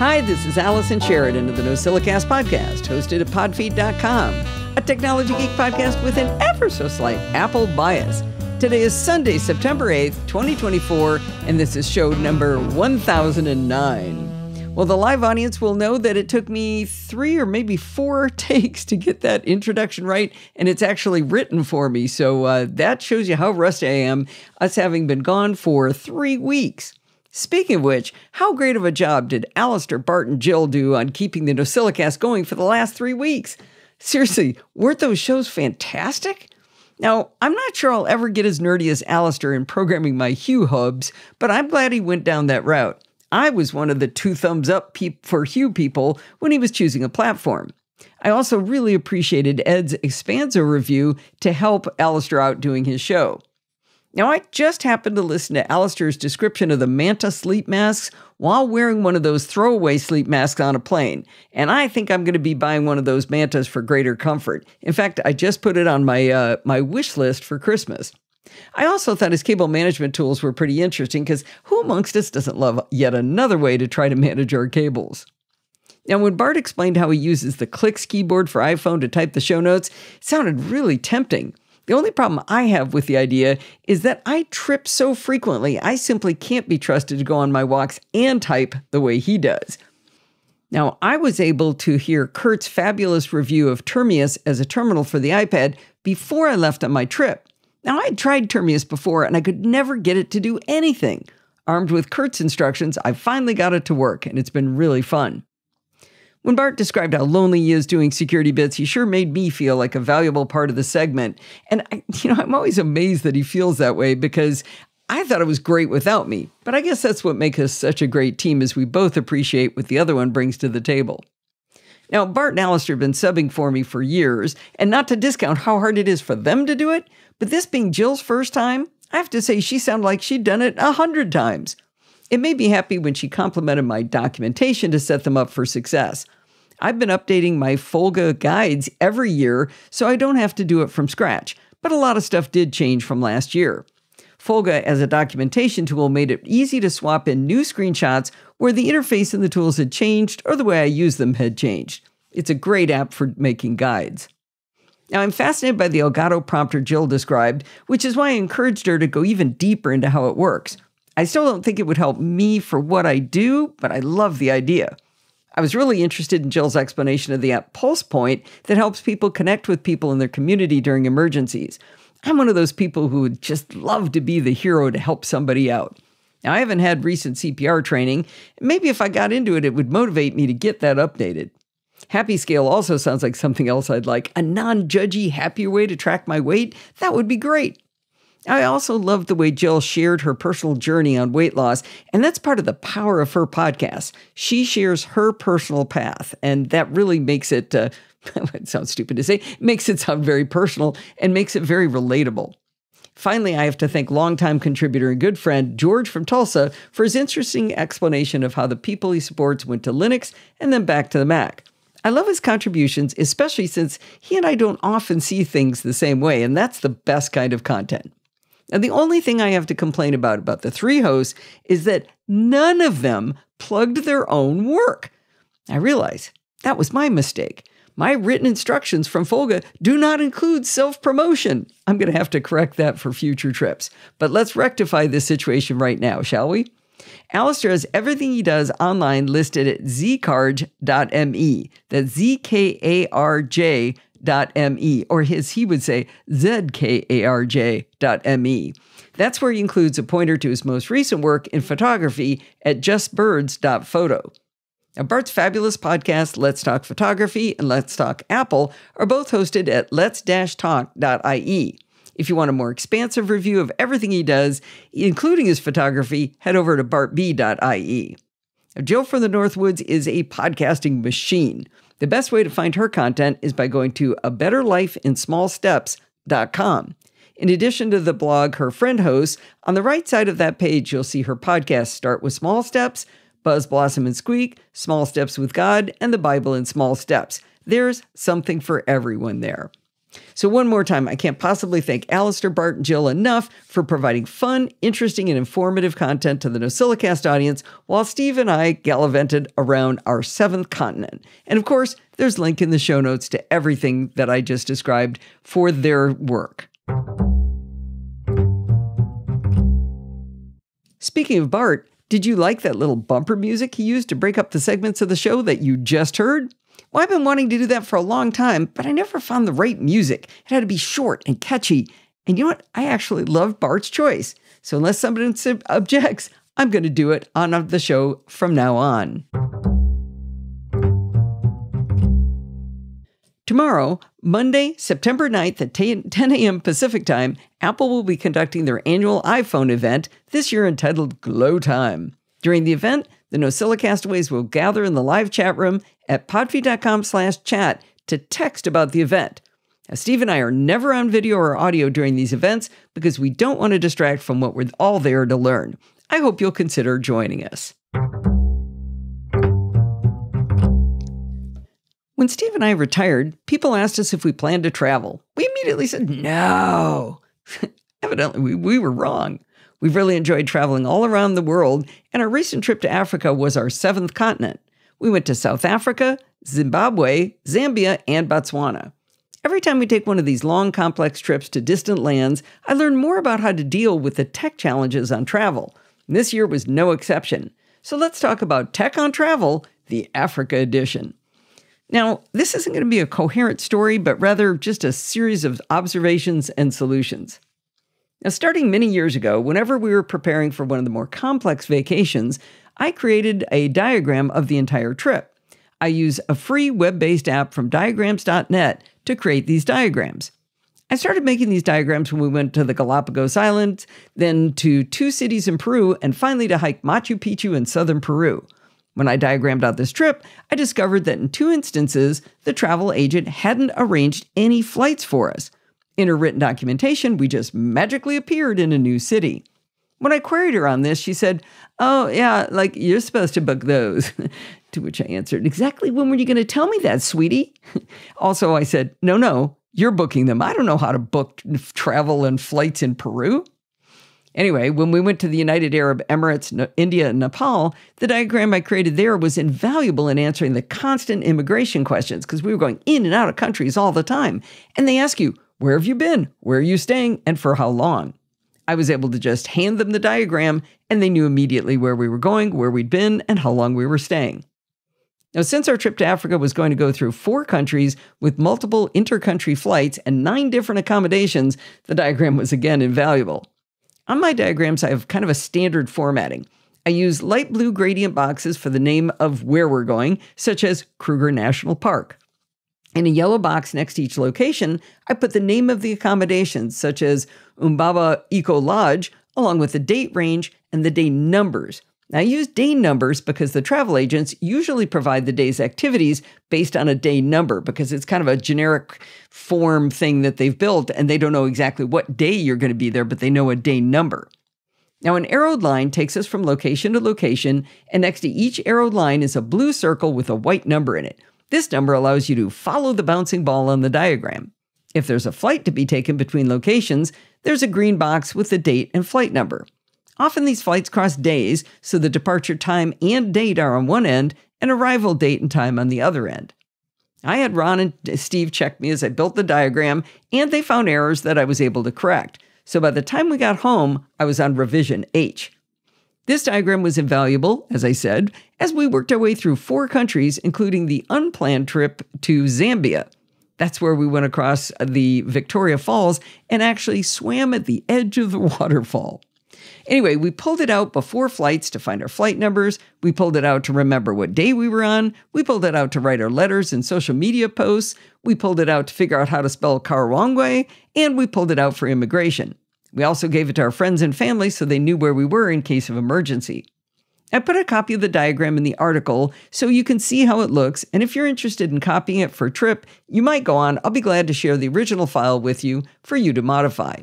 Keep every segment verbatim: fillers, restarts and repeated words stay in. Hi, this is Allison Sheridan of the NosillaCast podcast, hosted at podfeed dot com, a technology geek podcast with an ever so slight Apple bias. Today is Sunday, September eighth, twenty twenty-four, and this is show number one thousand nine. Well, the live audience will know that it took me three or maybe four takes to get that introduction right, and it's actually written for me, so uh, that shows you how rusty I am, us having been gone for three weeks. Speaking of which, how great of a job did Alistair, Bart, and Jill do on keeping the NosillaCast going for the last three weeks? Seriously, weren't those shows fantastic? Now, I'm not sure I'll ever get as nerdy as Alistair in programming my Hue hubs, but I'm glad he went down that route. I was one of the two thumbs up peep for Hue people when he was choosing a platform. I also really appreciated Ed's Expanso review to help Alistair out doing his show. Now, I just happened to listen to Alistair's description of the Manta sleep masks while wearing one of those throwaway sleep masks on a plane, and I think I'm going to be buying one of those Mantas for greater comfort. In fact, I just put it on my, uh, my wish list for Christmas. I also thought his cable management tools were pretty interesting, because who amongst us doesn't love yet another way to try to manage our cables? Now, when Bart explained how he uses the Clix keyboard for iPhone to type the show notes, it sounded really tempting. The only problem I have with the idea is that I trip so frequently, I simply can't be trusted to go on my walks and type the way he does. Now, I was able to hear Kurt's fabulous review of Termius as a terminal for the iPad before I left on my trip. Now, I had tried Termius before, and I could never get it to do anything. Armed with Kurt's instructions, I finally got it to work, and it's been really fun. When Bart described how lonely he is doing security bits, he sure made me feel like a valuable part of the segment. And, I, you know, I'm always amazed that he feels that way, because I thought it was great without me. But I guess that's what makes us such a great team, is we both appreciate what the other one brings to the table. Now, Bart and Alistair have been subbing for me for years, and not to discount how hard it is for them to do it, but this being Jill's first time, I have to say she sounded like she'd done it a hundred times. It made me happy when she complimented my documentation to set them up for success. I've been updating my Folga guides every year, so I don't have to do it from scratch, but a lot of stuff did change from last year. Folga as a documentation tool made it easy to swap in new screenshots where the interface and the tools had changed or the way I used them had changed. It's a great app for making guides. Now, I'm fascinated by the Elgato prompter Jill described, which is why I encouraged her to go even deeper into how it works. I still don't think it would help me for what I do, but I love the idea. I was really interested in Jill's explanation of the app PulsePoint that helps people connect with people in their community during emergencies. I'm one of those people who would just love to be the hero to help somebody out. Now, I haven't had recent C P R training, and maybe if I got into it, it would motivate me to get that updated. HappyScale also sounds like something else I'd like. A non-judgy, happier way to track my weight? That would be great. I also loved the way Jill shared her personal journey on weight loss, and that's part of the power of her podcast. She shares her personal path, and that really makes it, uh, it sounds stupid to say, makes it sound very personal and makes it very relatable. Finally, I have to thank longtime contributor and good friend George from Tulsa for his interesting explanation of how the people he supports went to Linux and then back to the Mac. I love his contributions, especially since he and I don't often see things the same way, and that's the best kind of content. Now, the only thing I have to complain about about the three hosts is that none of them plugged their own work. I realize that was my mistake. My written instructions from Folga do not include self-promotion. I'm going to have to correct that for future trips. But let's rectify this situation right now, shall we? Alistair has everything he does online listed at z karj dot m e. That's Z K A R J Dot M E, or as he would say, Z K A R J dot M E. That's where he includes a pointer to his most recent work in photography at just birds dot photo. Now, Bart's fabulous podcast, Let's Talk Photography and Let's Talk Apple, are both hosted at let's dash talk dot i e. If you want a more expansive review of everything he does, including his photography, head over to bart b dot i e. Now, Jill from the Northwoods is a podcasting machine. The best way to find her content is by going to a better life in small steps dot com. In addition to the blog her friend hosts, on the right side of that page, you'll see her podcasts Start with Small Steps, Buzz, Blossom, and Squeak, Small Steps with God, and the Bible in Small Steps. There's something for everyone there. So one more time, I can't possibly thank Alistair, Bart, and Jill enough for providing fun, interesting, and informative content to the NosillaCast audience while Steve and I gallivanted around our seventh continent. And of course, there's a link in the show notes to everything that I just described for their work. Speaking of Bart, did you like that little bumper music he used to break up the segments of the show that you just heard? Well, I've been wanting to do that for a long time, but I never found the right music. It had to be short and catchy. And you know what? I actually love Bart's choice. So unless somebody objects, I'm going to do it on the show from now on. Tomorrow, Monday, September ninth at ten a m Pacific Time, Apple will be conducting their annual iPhone event, this year entitled Glow Time. During the event, the Nosilla Castaways will gather in the live chat room at podfee.com slash chat to text about the event. Now, Steve and I are never on video or audio during these events because we don't want to distract from what we're all there to learn. I hope you'll consider joining us. When Steve and I retired, people asked us if we planned to travel. We immediately said, no. Evidently, we, we were wrong. We've really enjoyed traveling all around the world, and our recent trip to Africa was our seventh continent. We went to South Africa, Zimbabwe, Zambia, and Botswana. Every time we take one of these long, complex trips to distant lands, I learn more about how to deal with the tech challenges on travel. And this year was no exception. So let's talk about Tech on Travel, the Africa edition. Now, this isn't going to be a coherent story, but rather just a series of observations and solutions. Now, starting many years ago, whenever we were preparing for one of the more complex vacations, I created a diagram of the entire trip. I use a free web-based app from diagrams dot net to create these diagrams. I started making these diagrams when we went to the Galapagos Islands, then to two cities in Peru, and finally to hike Machu Picchu in southern Peru. When I diagrammed out this trip, I discovered that in two instances, the travel agent hadn't arranged any flights for us. In her written documentation, we just magically appeared in a new city. When I queried her on this, she said, oh, yeah, like, you're supposed to book those. To which I answered, exactly when were you going to tell me that, sweetie? Also, I said, no, no, you're booking them. I don't know how to book travel and flights in Peru. Anyway, when we went to the United Arab Emirates, India, and Nepal, the diagram I created there was invaluable in answering the constant immigration questions because we were going in and out of countries all the time. And they ask you, where have you been? Where are you staying? And for how long? I was able to just hand them the diagram, and they knew immediately where we were going, where we'd been, and how long we were staying. Now, since our trip to Africa was going to go through four countries with multiple inter-country flights and nine different accommodations, the diagram was again invaluable. On my diagrams, I have kind of a standard formatting. I use light blue gradient boxes for the name of where we're going, such as Kruger National Park. In a yellow box next to each location, I put the name of the accommodations, such as Umbaba Eco Lodge, along with the date range and the day numbers. Now, I use day numbers because the travel agents usually provide the day's activities based on a day number because it's kind of a generic form thing that they've built and they don't know exactly what day you're going to be there, but they know a day number. Now, an arrowed line takes us from location to location, and next to each arrowed line is a blue circle with a white number in it. This number allows you to follow the bouncing ball on the diagram. If there's a flight to be taken between locations, there's a green box with the date and flight number. Often these flights cross days, so the departure time and date are on one end, and arrival date and time on the other end. I had Ron and Steve check me as I built the diagram, and they found errors that I was able to correct. So by the time we got home, I was on revision H. This diagram was invaluable, as I said, as we worked our way through four countries, including the unplanned trip to Zambia. That's where we went across the Victoria Falls and actually swam at the edge of the waterfall. Anyway, we pulled it out before flights to find our flight numbers. We pulled it out to remember what day we were on. We pulled it out to write our letters and social media posts. We pulled it out to figure out how to spell Karawangwe, and we pulled it out for immigration. We also gave it to our friends and family so they knew where we were in case of emergency. I put a copy of the diagram in the article so you can see how it looks, and if you're interested in copying it for a trip, you might go on. I'll be glad to share the original file with you for you to modify.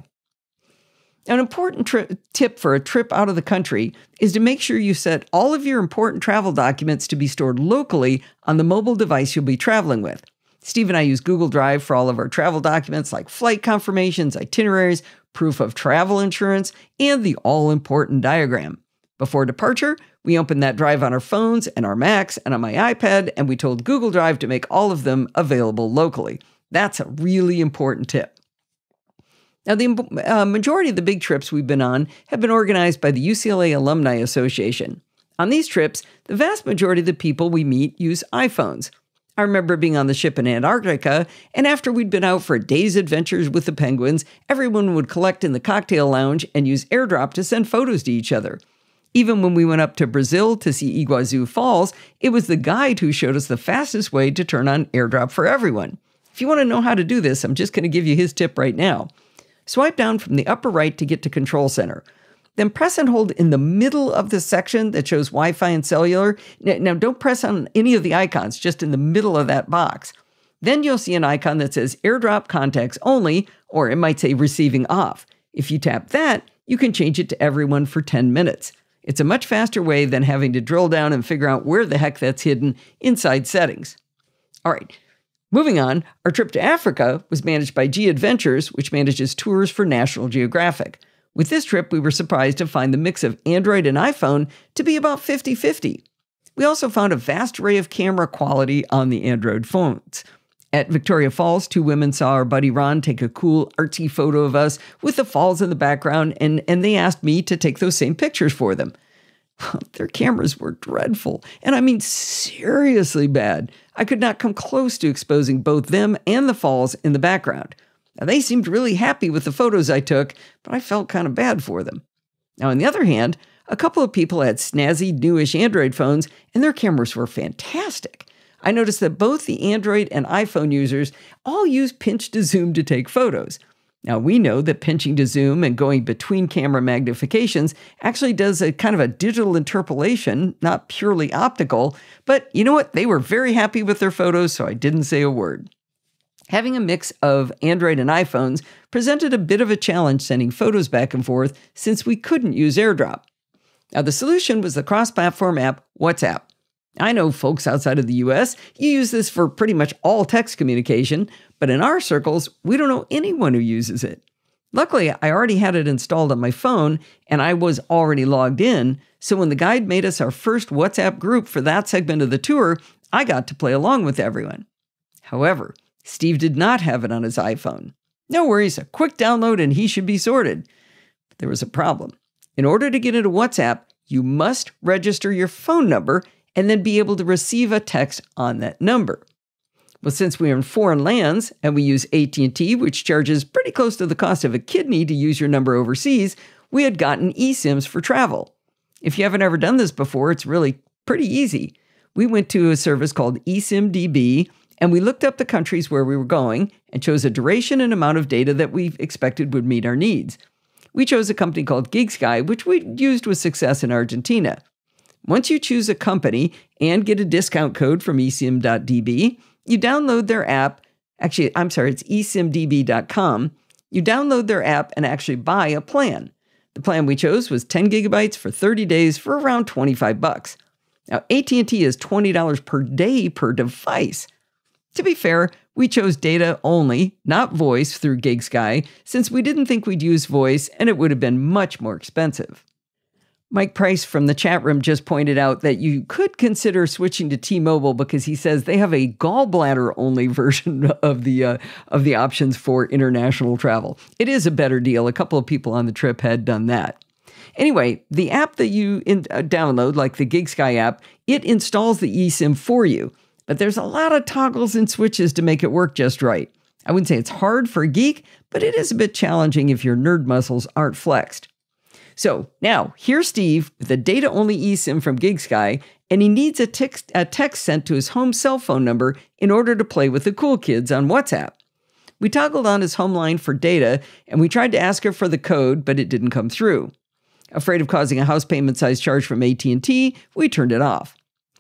An important tip for a trip out of the country is to make sure you set all of your important travel documents to be stored locally on the mobile device you'll be traveling with. Steve and I use Google Drive for all of our travel documents like flight confirmations, itineraries, proof of travel insurance, and the all-important diagram. Before departure, we opened that drive on our phones and our Macs and on my iPad, and we told Google Drive to make all of them available locally. That's a really important tip. Now, the uh, majority of the big trips we've been on have been organized by the U C L A Alumni Association. On these trips, the vast majority of the people we meet use iPhones. I remember being on the ship in Antarctica, and after we'd been out for day's adventures with the penguins, everyone would collect in the cocktail lounge and use AirDrop to send photos to each other. Even when we went up to Brazil to see Iguazu Falls, it was the guide who showed us the fastest way to turn on AirDrop for everyone. If you want to know how to do this, I'm just going to give you his tip right now. Swipe down from the upper right to get to Control Center. Then press and hold in the middle of the section that shows Wi-Fi and cellular. Now, don't press on any of the icons, just in the middle of that box. Then you'll see an icon that says AirDrop Contacts Only, or it might say Receiving Off. If you tap that, you can change it to Everyone for ten minutes. It's a much faster way than having to drill down and figure out where the heck that's hidden inside settings. All right, moving on, our trip to Africa was managed by G Adventures, which manages tours for National Geographic. With this trip, we were surprised to find the mix of Android and iPhone to be about fifty fifty. We also found a vast array of camera quality on the Android phones. At Victoria Falls, two women saw our buddy Ron take a cool, artsy photo of us with the falls in the background, and, and they asked me to take those same pictures for them. Their cameras were dreadful, and I mean seriously bad. I could not come close to exposing both them and the falls in the background. Now, they seemed really happy with the photos I took, but I felt kind of bad for them. Now, on the other hand, a couple of people had snazzy, newish Android phones, and their cameras were fantastic. I noticed that both the Android and iPhone users all use pinch to zoom to take photos. Now, we know that pinching to zoom and going between camera magnifications actually does a kind of a digital interpolation, not purely optical, but you know what? They were very happy with their photos, so I didn't say a word. Having a mix of Android and iPhones presented a bit of a challenge sending photos back and forth since we couldn't use AirDrop. Now, the solution was the cross-platform app WhatsApp. I know folks outside of the U S, you use this for pretty much all text communication, but in our circles, we don't know anyone who uses it. Luckily, I already had it installed on my phone, and I was already logged in, so when the guide made us our first WhatsApp group for that segment of the tour, I got to play along with everyone. However, Steve did not have it on his iPhone. No worries, a quick download and he should be sorted. But there was a problem. In order to get into WhatsApp, you must register your phone number and then be able to receive a text on that number. Well, since we are in foreign lands and we use A T and T, which charges pretty close to the cost of a kidney to use your number overseas, we had gotten eSIMs for travel. If you haven't ever done this before, it's really pretty easy. We went to a service called eSIM D B, and we looked up the countries where we were going and chose a duration and amount of data that we expected would meet our needs. We chose a company called GigSky, which we used with success in Argentina. Once you choose a company and get a discount code from eSIM dot D B, you download their app. Actually, I'm sorry, it's e sim d b dot com. You download their app and actually buy a plan. The plan we chose was ten gigabytes for thirty days for around twenty-five bucks. Now, A T and T is twenty dollars per day per device. To be fair, we chose data only, not voice, through GigSky, since we didn't think we'd use voice and it would have been much more expensive. Mike Price from the chat room just pointed out that you could consider switching to T-Mobile because he says they have a gallbladder-only version of the uh, of the options for international travel. It is a better deal. A couple of people on the trip had done that. Anyway, the app that you in, uh, download, like the GigSky app, it installs the eSIM for you, but there's a lot of toggles and switches to make it work just right. I wouldn't say it's hard for a geek, but it is a bit challenging if your nerd muscles aren't flexed. So now, here's Steve with a data-only eSIM from GigSky, and he needs a text, a text sent to his home cell phone number in order to play with the cool kids on WhatsApp. We toggled on his home line for data, and we tried to ask her for the code, but it didn't come through. Afraid of causing a house payment-sized charge from A T and T, we turned it off.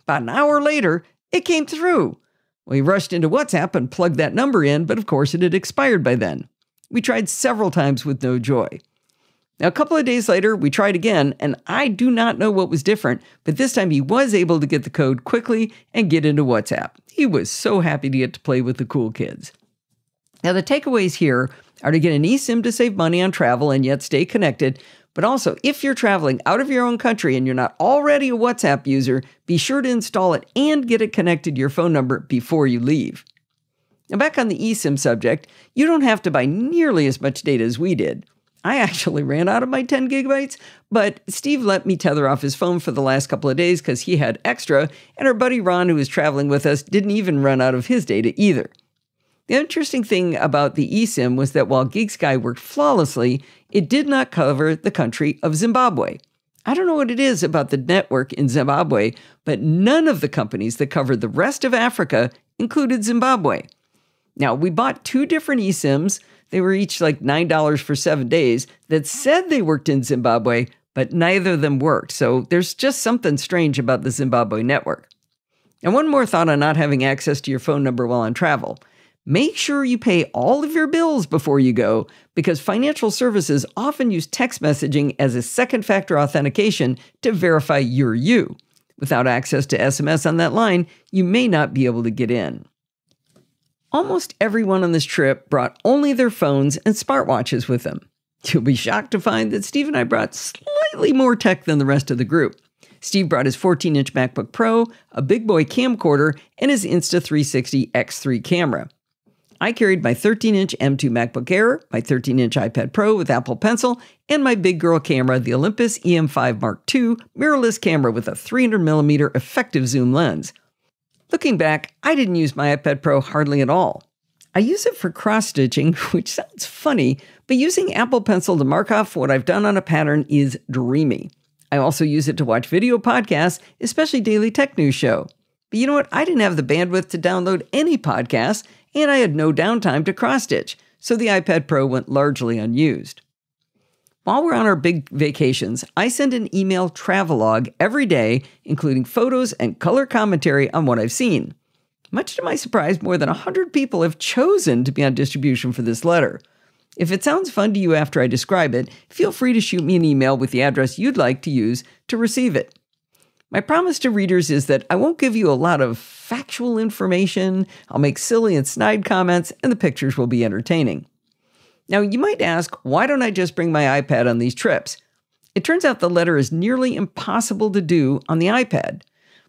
About an hour later, it came through. We rushed into WhatsApp and plugged that number in, but of course it had expired by then. We tried several times with no joy. Now, a couple of days later, we tried again, and I do not know what was different, but this time he was able to get the code quickly and get into WhatsApp. He was so happy to get to play with the cool kids. Now, the takeaways here are to get an eSIM to save money on travel and yet stay connected, but also, if you're traveling out of your own country and you're not already a WhatsApp user, be sure to install it and get it connected to your phone number before you leave. Now, back on the eSIM subject, you don't have to buy nearly as much data as we did. I actually ran out of my ten gigabytes, but Steve let me tether off his phone for the last couple of days because he had extra, and our buddy Ron, who was traveling with us, didn't even run out of his data either. The interesting thing about the eSIM was that while GigSky worked flawlessly, it did not cover the country of Zimbabwe. I don't know what it is about the network in Zimbabwe, but none of the companies that covered the rest of Africa included Zimbabwe. Now, we bought two different eSIMs. They were each like nine dollars for seven days that said they worked in Zimbabwe, but neither of them worked. So there's just something strange about the Zimbabwe network. And one more thought on not having access to your phone number while on travel. Make sure you pay all of your bills before you go, because financial services often use text messaging as a second factor authentication to verify you're you. Without access to S M S on that line, you may not be able to get in. Almost everyone on this trip brought only their phones and smartwatches with them. You'll be shocked to find that Steve and I brought slightly more tech than the rest of the group. Steve brought his fourteen inch MacBook Pro, a big boy camcorder, and his Insta three sixty X three camera. I carried my thirteen inch M two MacBook Air, my thirteen inch iPad Pro with Apple Pencil, and my big girl camera, the Olympus E M five Mark two mirrorless camera with a three hundred millimeter effective zoom lens. Looking back, I didn't use my iPad Pro hardly at all. I use it for cross-stitching, which sounds funny, but using Apple Pencil to mark off what I've done on a pattern is dreamy. I also use it to watch video podcasts, especially Daily Tech News Show. But you know what? I didn't have the bandwidth to download any podcasts, and I had no downtime to cross-stitch, so the iPad Pro went largely unused. While we're on our big vacations, I send an email travelogue every day, including photos and color commentary on what I've seen. Much to my surprise, more than one hundred people have chosen to be on distribution for this letter. If it sounds fun to you after I describe it, feel free to shoot me an email with the address you'd like to use to receive it. My promise to readers is that I won't give you a lot of factual information, I'll make silly and snide comments, and the pictures will be entertaining. Now, you might ask, why don't I just bring my iPad on these trips? It turns out the letter is nearly impossible to do on the iPad.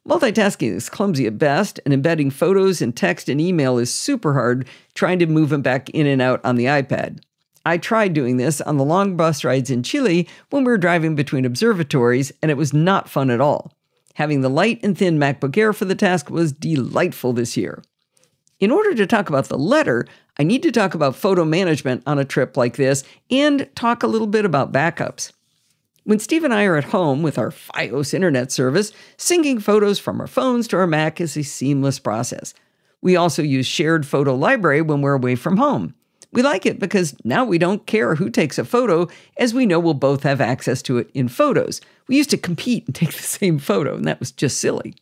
Multitasking is clumsy at best, and embedding photos and text and email is super hard trying to move them back in and out on the iPad. I tried doing this on the long bus rides in Chile when we were driving between observatories, and it was not fun at all. Having the light and thin MacBook Air for the task was delightful this year. In order to talk about the letter, I need to talk about photo management on a trip like this and talk a little bit about backups. When Steve and I are at home with our Fios internet service, syncing photos from our phones to our Mac is a seamless process. We also use shared photo library when we're away from home. We like it because now we don't care who takes a photo, as we know we'll both have access to it in Photos. We used to compete and take the same photo, and that was just silly.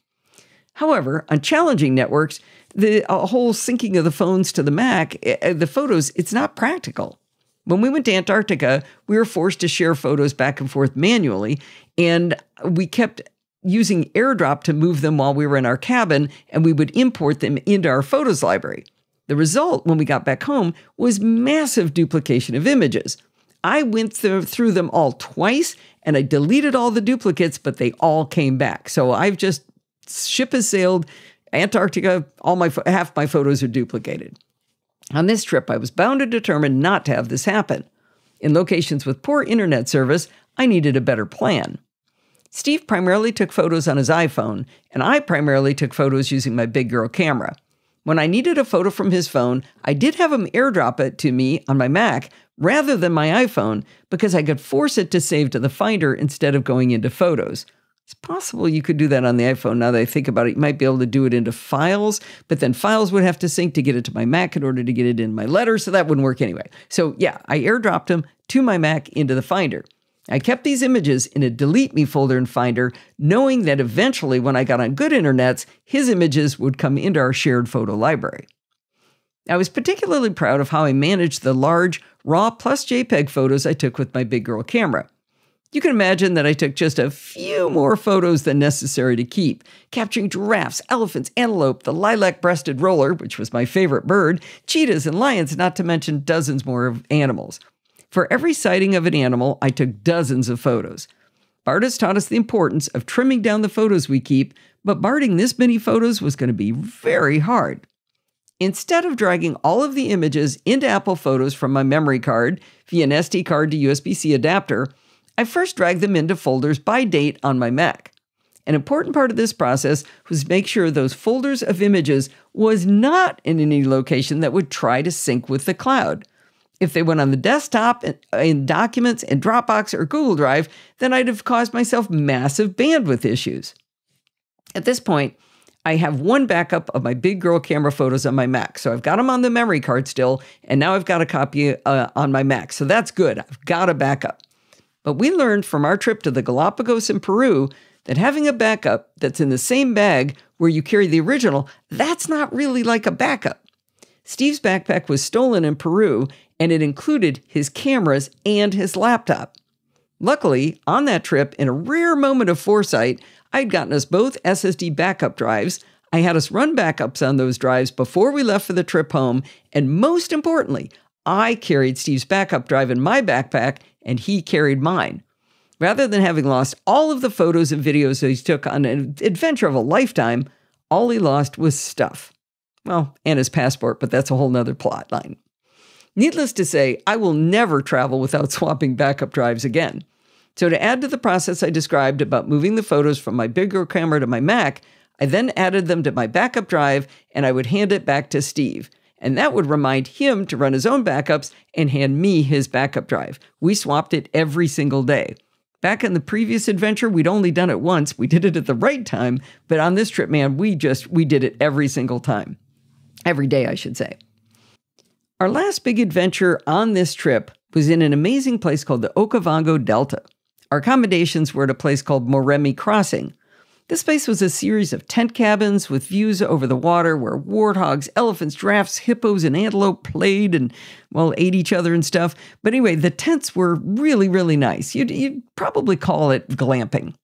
However, on challenging networks, the whole syncing of the phones to the Mac, the photos, it's not practical. When we went to Antarctica, we were forced to share photos back and forth manually, and we kept using AirDrop to move them while we were in our cabin, and we would import them into our photos library. The result, when we got back home, was massive duplication of images. I went through them all twice, and I deleted all the duplicates, but they all came back. So I've just... ship has sailed, Antarctica, all my half my photos are duplicated. On this trip, I was bound and determined not to have this happen. In locations with poor internet service, I needed a better plan. Steve primarily took photos on his iPhone, and I primarily took photos using my big girl camera. When I needed a photo from his phone, I did have him airdrop it to me on my Mac rather than my iPhone because I could force it to save to the Finder instead of going into Photos. It's possible you could do that on the iPhone. Now that I think about it, you might be able to do it into Files, but then Files would have to sync to get it to my Mac in order to get it in my letter, so that wouldn't work anyway. So yeah, I airdropped them to my Mac into the Finder. I kept these images in a Delete Me folder in Finder, knowing that eventually when I got on good internets, his images would come into our shared photo library. I was particularly proud of how I managed the large raw plus JPEG photos I took with my big girl camera. You can imagine that I took just a few more photos than necessary to keep, capturing giraffes, elephants, antelope, the lilac-breasted roller, which was my favorite bird, cheetahs and lions, not to mention dozens more of animals. For every sighting of an animal, I took dozens of photos. Bart has taught us the importance of trimming down the photos we keep, but Barting this many photos was going to be very hard. Instead of dragging all of the images into Apple Photos from my memory card via an S D card to U S B C adapter, I first dragged them into folders by date on my Mac. An important part of this process was to make sure those folders of images was not in any location that would try to sync with the cloud. If they went on the desktop, in Documents, in Dropbox, or Google Drive, then I'd have caused myself massive bandwidth issues. At this point, I have one backup of my big girl camera photos on my Mac, so I've got them on the memory card still, and now I've got a copy uh, on my Mac, so that's good. I've got a backup. But we learned from our trip to the Galapagos in Peru that having a backup that's in the same bag where you carry the original, that's not really like a backup. Steve's backpack was stolen in Peru, and it included his cameras and his laptop. Luckily, on that trip, in a rare moment of foresight, I'd gotten us both S S D backup drives. I had us run backups on those drives before we left for the trip home, and most importantly, I carried Steve's backup drive in my backpack, and he carried mine. Rather than having lost all of the photos and videos that he took on an adventure of a lifetime, all he lost was stuff. Well, and his passport, but that's a whole nother plot line. Needless to say, I will never travel without swapping backup drives again. So to add to the process I described about moving the photos from my big girl camera to my Mac, I then added them to my backup drive and I would hand it back to Steve. And that would remind him to run his own backups and hand me his backup drive. We swapped it every single day. Back in the previous adventure, we'd only done it once. We did it at the right time, but on this trip, man, we just, we did it every single time. Every day, I should say. Our last big adventure on this trip was in an amazing place called the Okavango Delta. Our accommodations were at a place called Moremi Crossing. This place was a series of tent cabins with views over the water where warthogs, elephants, giraffes, hippos, and antelope played and, well, ate each other and stuff. But anyway, the tents were really, really nice. You'd, you'd probably call it glamping.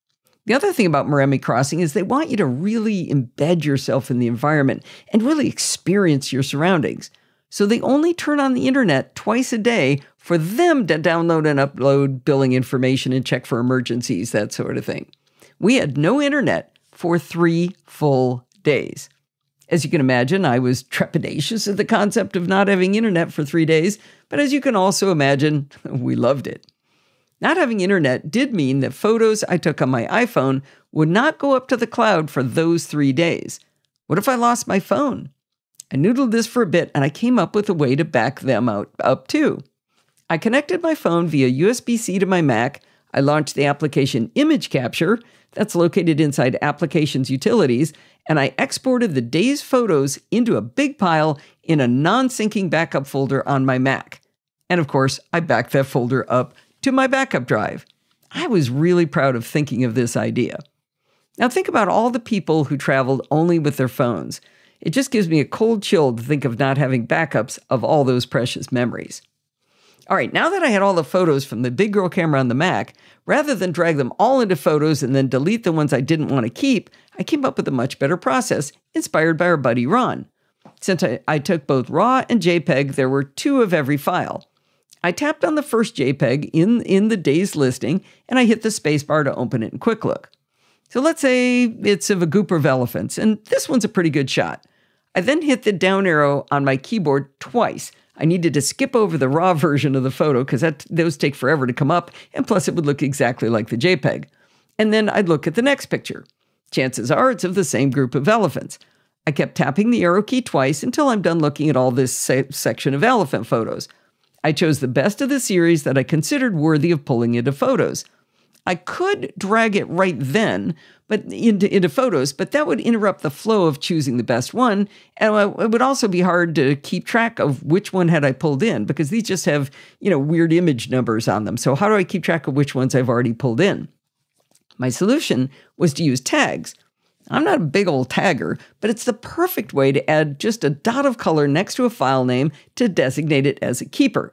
The other thing about Moremi Crossing is they want you to really embed yourself in the environment and really experience your surroundings. So they only turn on the internet twice a day for them to download and upload billing information and check for emergencies, that sort of thing. We had no internet for three full days. As you can imagine, I was trepidatious at the concept of not having internet for three days, but as you can also imagine, we loved it. Not having internet did mean that photos I took on my iPhone would not go up to the cloud for those three days. What if I lost my phone? I noodled this for a bit, and I came up with a way to back them out, up too. I connected my phone via U S B C to my Mac. I launched the application Image Capture, that's located inside Applications Utilities, and I exported the day's photos into a big pile in a non-syncing backup folder on my Mac. And of course, I backed that folder up to my backup drive. I was really proud of thinking of this idea. Now think about all the people who traveled only with their phones. It just gives me a cold chill to think of not having backups of all those precious memories. All right, now that I had all the photos from the big girl camera on the Mac, rather than drag them all into photos and then delete the ones I didn't want to keep, I came up with a much better process, inspired by our buddy Ron. Since I, I took both RAW and JPEG, there were two of every file. I tapped on the first JPEG in, in the day's listing, and I hit the spacebar to open it in Quick Look. So let's say it's of a group of elephants, and this one's a pretty good shot. I then hit the down arrow on my keyboard twice. I needed to skip over the RAW version of the photo because those take forever to come up, and plus it would look exactly like the JPEG. And then I'd look at the next picture. Chances are it's of the same group of elephants. I kept tapping the arrow key twice until I'm done looking at all this section of elephant photos. I chose the best of the series that I considered worthy of pulling into photos. I could drag it right then but into, into photos, but that would interrupt the flow of choosing the best one, and it would also be hard to keep track of which one had I pulled in, because these just have, you know, weird image numbers on them. So how do I keep track of which ones I've already pulled in? My solution was to use tags. I'm not a big old tagger, but it's the perfect way to add just a dot of color next to a file name to designate it as a keeper.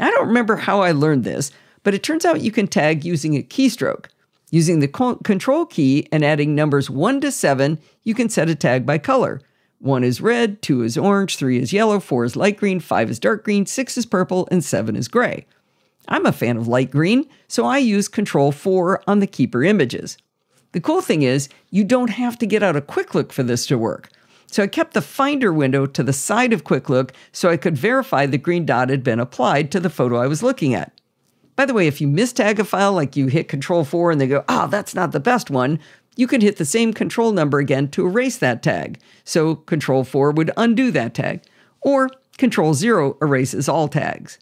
I don't remember how I learned this, but it turns out you can tag using a keystroke. Using the control key and adding numbers one to seven, you can set a tag by color. one is red, two is orange, three is yellow, four is light green, five is dark green, six is purple, and seven is gray. I'm a fan of light green, so I use control four on the Keeper images. The cool thing is, you don't have to get out a Quick Look for this to work. So I kept the Finder window to the side of Quick Look so I could verify the green dot had been applied to the photo I was looking at. By the way, if you mistag a file, like you hit control four and they go, ah, oh, that's not the best one, you could hit the same control number again to erase that tag. So control four would undo that tag, or control zero erases all tags.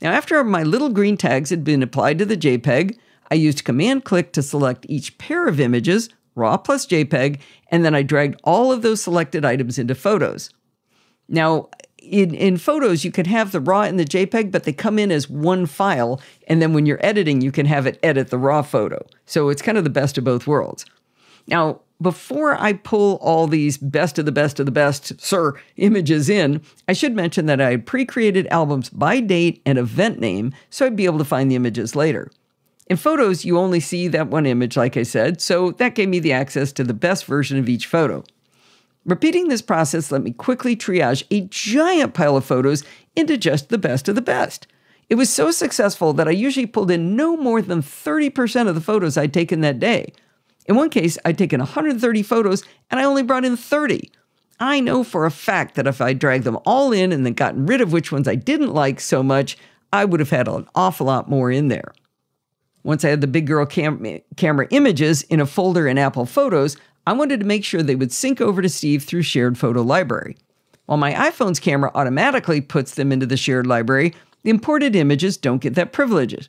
Now, after my little green tags had been applied to the JPEG, I used Command-Click to select each pair of images, RAW plus JPEG, and then I dragged all of those selected items into Photos. Now, in, in Photos, you can have the RAW and the JPEG, but they come in as one file, and then when you're editing, you can have it edit the RAW photo. So it's kind of the best of both worlds. Now, before I pull all these best of the best of the best, sir, images in, I should mention that I pre-created albums by date and event name, so I'd be able to find the images later. In Photos, you only see that one image, like I said, so that gave me the access to the best version of each photo. Repeating this process let me quickly triage a giant pile of photos into just the best of the best. It was so successful that I usually pulled in no more than thirty percent of the photos I'd taken that day. In one case, I'd taken one hundred thirty photos and I only brought in thirty. I know for a fact that if I dragged them all in and then gotten rid of which ones I didn't like so much, I would have had an awful lot more in there. Once I had the big girl cam camera images in a folder in Apple Photos, I wanted to make sure they would sync over to Steve through Shared Photo Library. While my iPhone's camera automatically puts them into the shared library, the imported images don't get that privilege.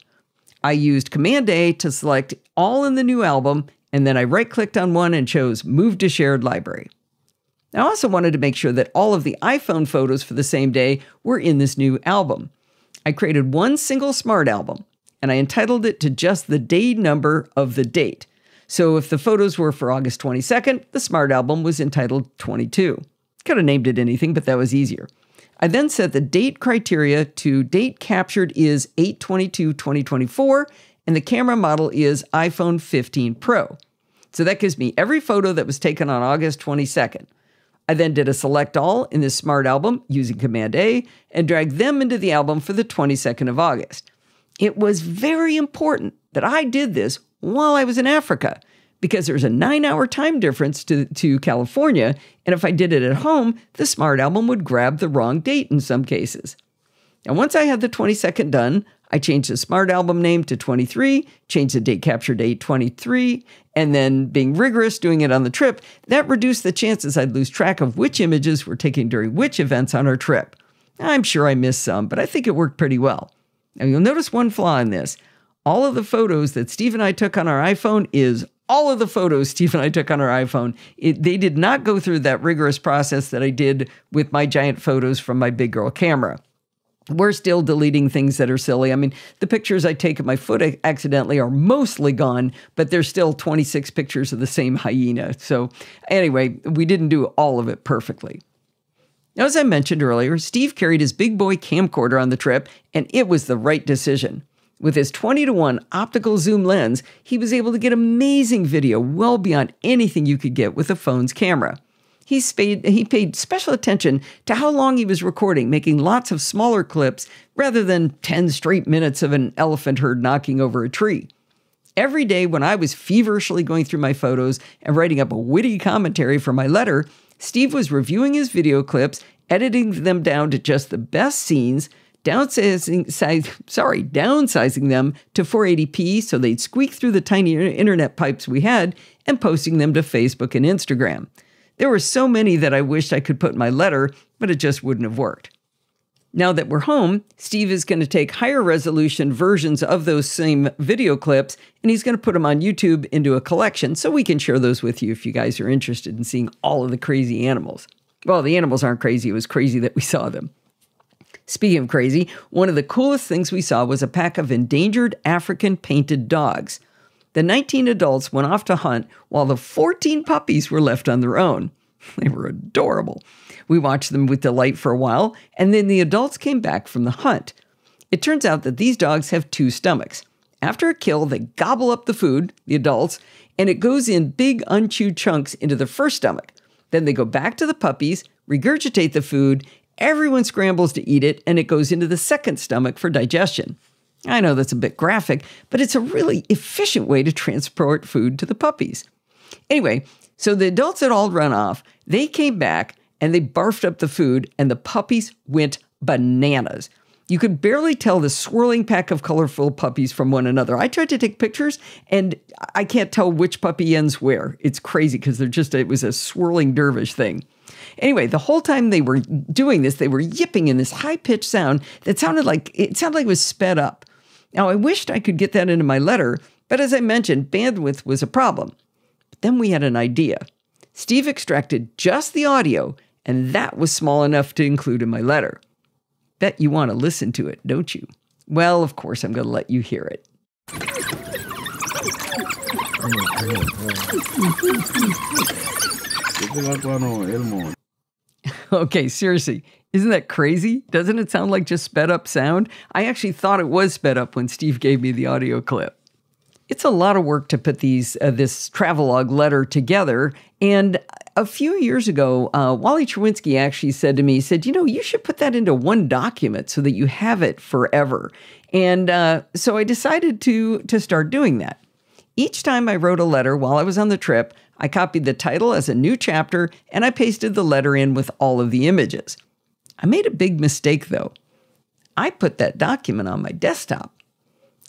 I used Command A to select all in the new album, and then I right-clicked on one and chose Move to Shared Library. I also wanted to make sure that all of the iPhone photos for the same day were in this new album. I created one single Smart Album, and I entitled it to just the day number of the date. So if the photos were for August twenty-second, the Smart Album was entitled twenty-two. Could have named it anything, but that was easier. I then set the date criteria to date captured is eight twenty-two twenty twenty-four, and the camera model is iPhone fifteen Pro. So that gives me every photo that was taken on August twenty-second. I then did a select all in this Smart Album using Command A and dragged them into the album for the twenty-second of August. It was very important that I did this while I was in Africa because there's a nine-hour time difference to, to California, and if I did it at home, the Smart Album would grab the wrong date in some cases. Now, once I had the twenty-second done, I changed the Smart Album name to twenty-three, changed the date capture to eight twenty-three, and then being rigorous doing it on the trip, that reduced the chances I'd lose track of which images were taken during which events on our trip. I'm sure I missed some, but I think it worked pretty well. Now, you'll notice one flaw in this. All of the photos that Steve and I took on our iPhone is all of the photos Steve and I took on our iPhone. It, they did not go through that rigorous process that I did with my giant photos from my big girl camera. We're still deleting things that are silly. I mean, the pictures I take of my foot accidentally are mostly gone, but there's still twenty-six pictures of the same hyena. So anyway, we didn't do all of it perfectly. Now, as I mentioned earlier, Steve carried his big boy camcorder on the trip, and it was the right decision. With his twenty to one optical zoom lens, he was able to get amazing video well beyond anything you could get with a phone's camera. He paid, he paid special attention to how long he was recording, making lots of smaller clips rather than ten straight minutes of an elephant herd knocking over a tree. Every day when I was feverishly going through my photos and writing up a witty commentary for my letter, Steve was reviewing his video clips, editing them down to just the best scenes, downsizing, size, sorry, downsizing them to four eighty p so they'd squeak through the tiny internet pipes we had, and posting them to Facebook and Instagram. There were so many that I wished I could put in my letter, but it just wouldn't have worked. Now that we're home, Steve is going to take higher resolution versions of those same video clips, and he's going to put them on YouTube into a collection so we can share those with you if you guys are interested in seeing all of the crazy animals. Well, the animals aren't crazy. It was crazy that we saw them. Speaking of crazy, one of the coolest things we saw was a pack of endangered African painted dogs. The nineteen adults went off to hunt while the fourteen puppies were left on their own. They were adorable. We watched them with delight for a while, and then the adults came back from the hunt. It turns out that these dogs have two stomachs. After a kill, they gobble up the food, the adults, and it goes in big unchewed chunks into the first stomach. Then they go back to the puppies, regurgitate the food, everyone scrambles to eat it, and it goes into the second stomach for digestion. I know that's a bit graphic, but it's a really efficient way to transport food to the puppies. Anyway, so the adults had all run off, they came back, and they barfed up the food, and the puppies went bananas. You could barely tell the swirling pack of colorful puppies from one another. I tried to take pictures, and I can't tell which puppy ends where. It's crazy because they're just, it was a swirling dervish thing. Anyway, the whole time they were doing this, they were yipping in this high-pitched sound that sounded like, it sounded like it was sped up. Now, I wished I could get that into my letter, but as I mentioned, bandwidth was a problem. But then we had an idea. Steve extracted just the audio, and that was small enough to include in my letter. Bet you want to listen to it, don't you? Well, of course, I'm going to let you hear it. Okay, seriously, isn't that crazy? Doesn't it sound like just sped up sound? I actually thought it was sped up when Steve gave me the audio clip. It's a lot of work to put these uh, this travelogue letter together, and a few years ago, uh, Wally Cherwinski actually said to me, he said, you know, you should put that into one document so that you have it forever. And uh, so I decided to, to start doing that. Each time I wrote a letter while I was on the trip, I copied the title as a new chapter, and I pasted the letter in with all of the images. I made a big mistake, though. I put that document on my desktop.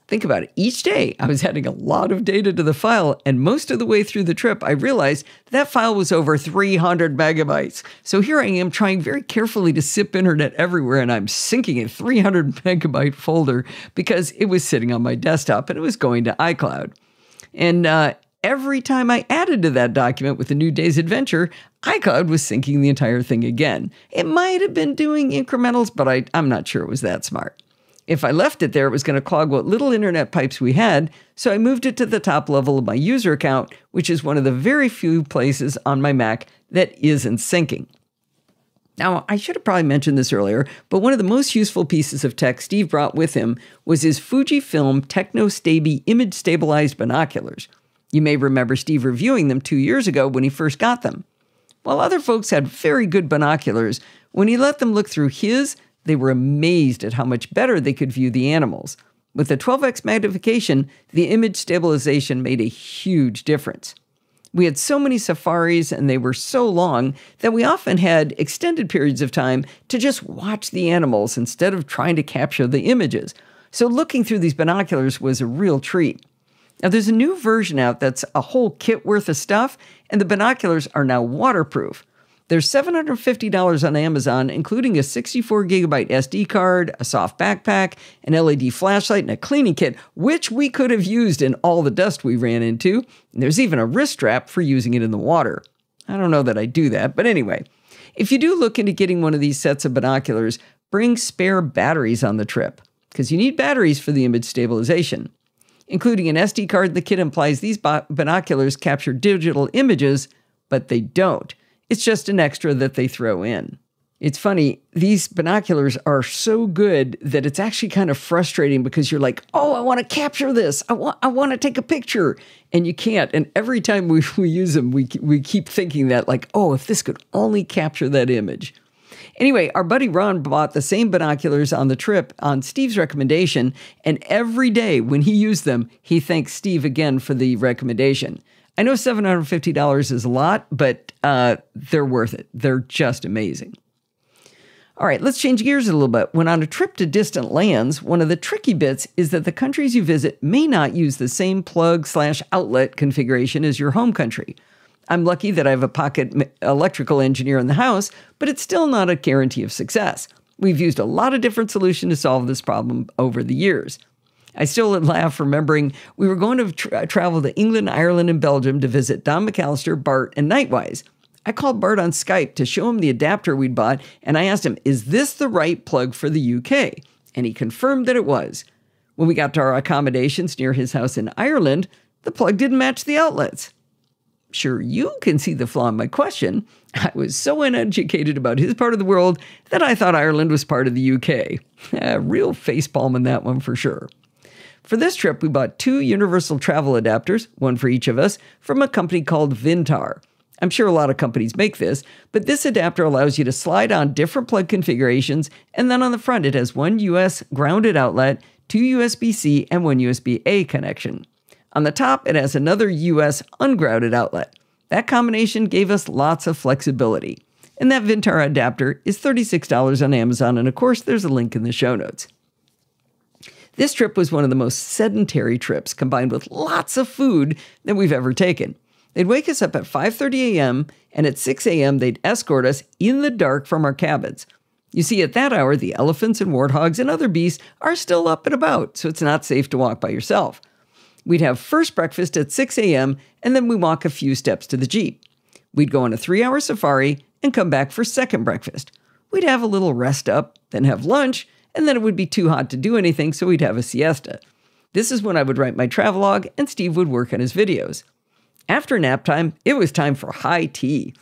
Think about it. Each day, I was adding a lot of data to the file, and most of the way through the trip, I realized that file was over three hundred megabytes. So here I am trying very carefully to sip internet everywhere, and I'm syncing a three hundred megabyte folder because it was sitting on my desktop, and it was going to iCloud. And uh, every time I added to that document with a new day's adventure, iCloud was syncing the entire thing again. It might have been doing incrementals, but I, I'm not sure it was that smart. If I left it there, it was going to clog what little internet pipes we had, so I moved it to the top level of my user account, which is one of the very few places on my Mac that isn't syncing. Now, I should have probably mentioned this earlier, but one of the most useful pieces of tech Steve brought with him was his Fujifilm TechnoStabi image-stabilized binoculars. You may remember Steve reviewing them two years ago when he first got them. While other folks had very good binoculars, when he let them look through his, they were amazed at how much better they could view the animals. With the twelve X magnification, the image stabilization made a huge difference. We had so many safaris and they were so long that we often had extended periods of time to just watch the animals instead of trying to capture the images. So looking through these binoculars was a real treat. Now there's a new version out that's a whole kit worth of stuff, and the binoculars are now waterproof. They're seven hundred fifty dollars on Amazon, including a sixty-four gigabyte S D card, a soft backpack, an L E D flashlight, and a cleaning kit, which we could have used in all the dust we ran into. And there's even a wrist strap for using it in the water. I don't know that I do that, but anyway. If you do look into getting one of these sets of binoculars, bring spare batteries on the trip, because you need batteries for the image stabilization. Including an S D card, the kit implies these binoculars capture digital images, but they don't. It's just an extra that they throw in. It's funny, these binoculars are so good that it's actually kind of frustrating because you're like, oh, I want to capture this. I want I want to take a picture. And you can't. And every time we, we use them, we, we keep thinking that like, oh, if this could only capture that image. Anyway, our buddy Ron bought the same binoculars on the trip on Steve's recommendation. And every day when he used them, he thanks Steve again for the recommendation. I know seven hundred fifty dollars is a lot, but uh, they're worth it. They're just amazing. All right, let's change gears a little bit. When on a trip to distant lands, one of the tricky bits is that the countries you visit may not use the same plug slash outlet configuration as your home country. I'm lucky that I have a pocket electrical engineer in the house, but it's still not a guarantee of success. We've used a lot of different solutions to solve this problem over the years. I still laugh remembering we were going to tra travel to England, Ireland, and Belgium to visit Don McAllister, Bart, and Nightwise. I called Bart on Skype to show him the adapter we'd bought, and I asked him, is this the right plug for the U K? And he confirmed that it was. When we got to our accommodations near his house in Ireland, the plug didn't match the outlets. sure you can see the flaw in my question, I was so uneducated about his part of the world that I thought Ireland was part of the U K. A real facepalm in that one for sure. For this trip, we bought two universal travel adapters, one for each of us, from a company called Vintar. I'm sure a lot of companies make this, but this adapter allows you to slide on different plug configurations, and then on the front it has one U S grounded outlet, two U S B C, and one U S B A connection. On the top, it has another U S ungrounded outlet. That combination gave us lots of flexibility. And that Vintar adapter is thirty-six dollars on Amazon, and of course, there's a link in the show notes. This trip was one of the most sedentary trips, combined with lots of food, that we've ever taken. They'd wake us up at five thirty a m, and at six a m they'd escort us in the dark from our cabins. You see, at that hour, the elephants and warthogs and other beasts are still up and about, so it's not safe to walk by yourself. We'd have first breakfast at six a m, and then we walk a few steps to the Jeep. We'd go on a three-hour safari and come back for second breakfast. We'd have a little rest up, then have lunch, and then it would be too hot to do anything, so we'd have a siesta. This is when I would write my travelogue, and Steve would work on his videos. After nap time, it was time for high tea.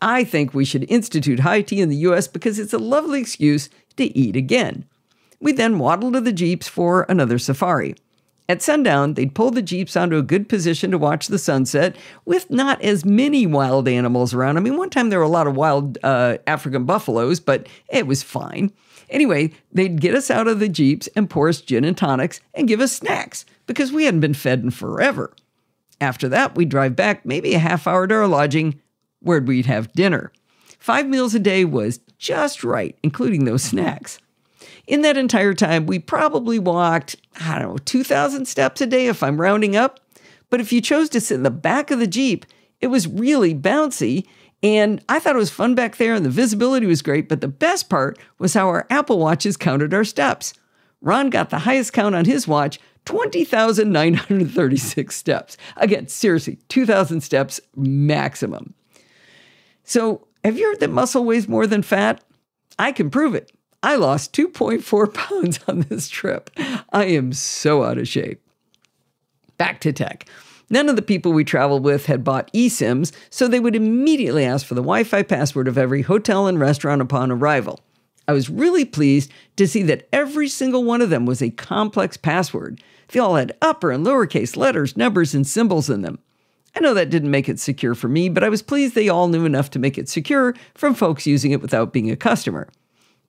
I think we should institute high tea in the U S because it's a lovely excuse to eat again. We then waddled to the Jeeps for another safari. At sundown, they'd pull the Jeeps onto a good position to watch the sunset with not as many wild animals around. I mean, one time there were a lot of wild uh, African buffaloes, but it was fine. Anyway, they'd get us out of the Jeeps and pour us gin and tonics and give us snacks because we hadn't been fed in forever. After that, we'd drive back maybe a half hour to our lodging where we'd have dinner. Five meals a day was just right, including those snacks. In that entire time, we probably walked, I don't know, two thousand steps a day if I'm rounding up. But if you chose to sit in the back of the Jeep, it was really bouncy. And I thought it was fun back there and the visibility was great. But the best part was how our Apple Watches counted our steps. Ron got the highest count on his watch, twenty thousand nine hundred thirty-six steps. Again, seriously, two thousand steps maximum. So have you heard that muscle weighs more than fat? I can prove it. I lost two point four pounds on this trip. I am so out of shape. Back to tech. None of the people we traveled with had bought eSIMs, so they would immediately ask for the Wi-Fi password of every hotel and restaurant upon arrival. I was really pleased to see that every single one of them was a complex password. They all had upper and lowercase letters, numbers, and symbols in them. I know that didn't make it secure for me, but I was pleased they all knew enough to make it secure from folks using it without being a customer.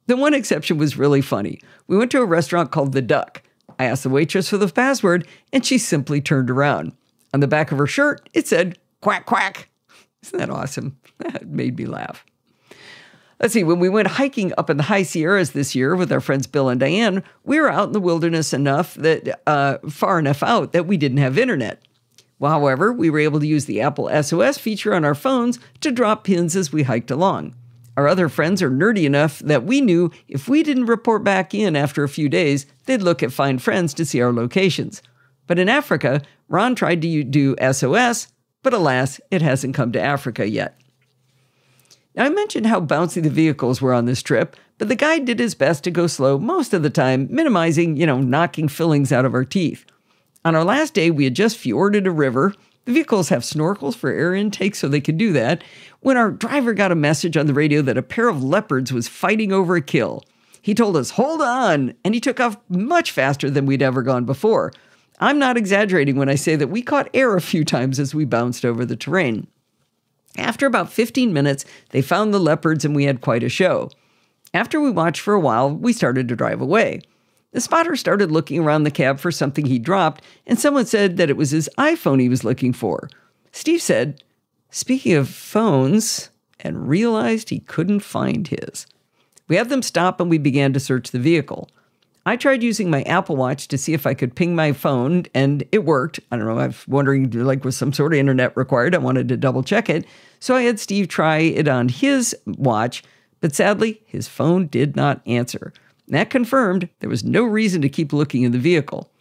The one exception was really funny. We went to a restaurant called The Duck. I asked the waitress for the password, and she simply turned around. On the back of her shirt, it said, quack, quack. Isn't that awesome? That made me laugh. Let's see, when we went hiking up in the High Sierras this year with our friends Bill and Diane, we were out in the wilderness enough that, uh, far enough out that we didn't have internet. Well, however, we were able to use the Apple S O S feature on our phones to drop pins as we hiked along. Our other friends are nerdy enough that we knew if we didn't report back in after a few days, they'd look at Find Friends to see our locations. But in Africa, Ron tried to do S O S, but alas, it hasn't come to Africa yet. Now, I mentioned how bouncy the vehicles were on this trip, but the guide did his best to go slow most of the time, minimizing, you know, knocking fillings out of our teeth. On our last day, we had just fjorded a river. The vehicles have snorkels for air intake, so they could do that, when our driver got a message on the radio that a pair of leopards was fighting over a kill. He told us, hold on, and he took off much faster than we'd ever gone before. I'm not exaggerating when I say that we caught air a few times as we bounced over the terrain. After about fifteen minutes, they found the leopards and we had quite a show. After we watched for a while, we started to drive away. The spotter started looking around the cab for something he dropped, and someone said that it was his iPhone he was looking for. Steve said, speaking of phones, and realized he couldn't find his. We had them stop and we began to search the vehicle. I tried using my Apple Watch to see if I could ping my phone, and it worked. I don't know, I was wondering, like, was some sort of internet required? I wanted to double check it. So I had Steve try it on his watch, but sadly, his phone did not answer. That confirmed there was no reason to keep looking in the vehicle.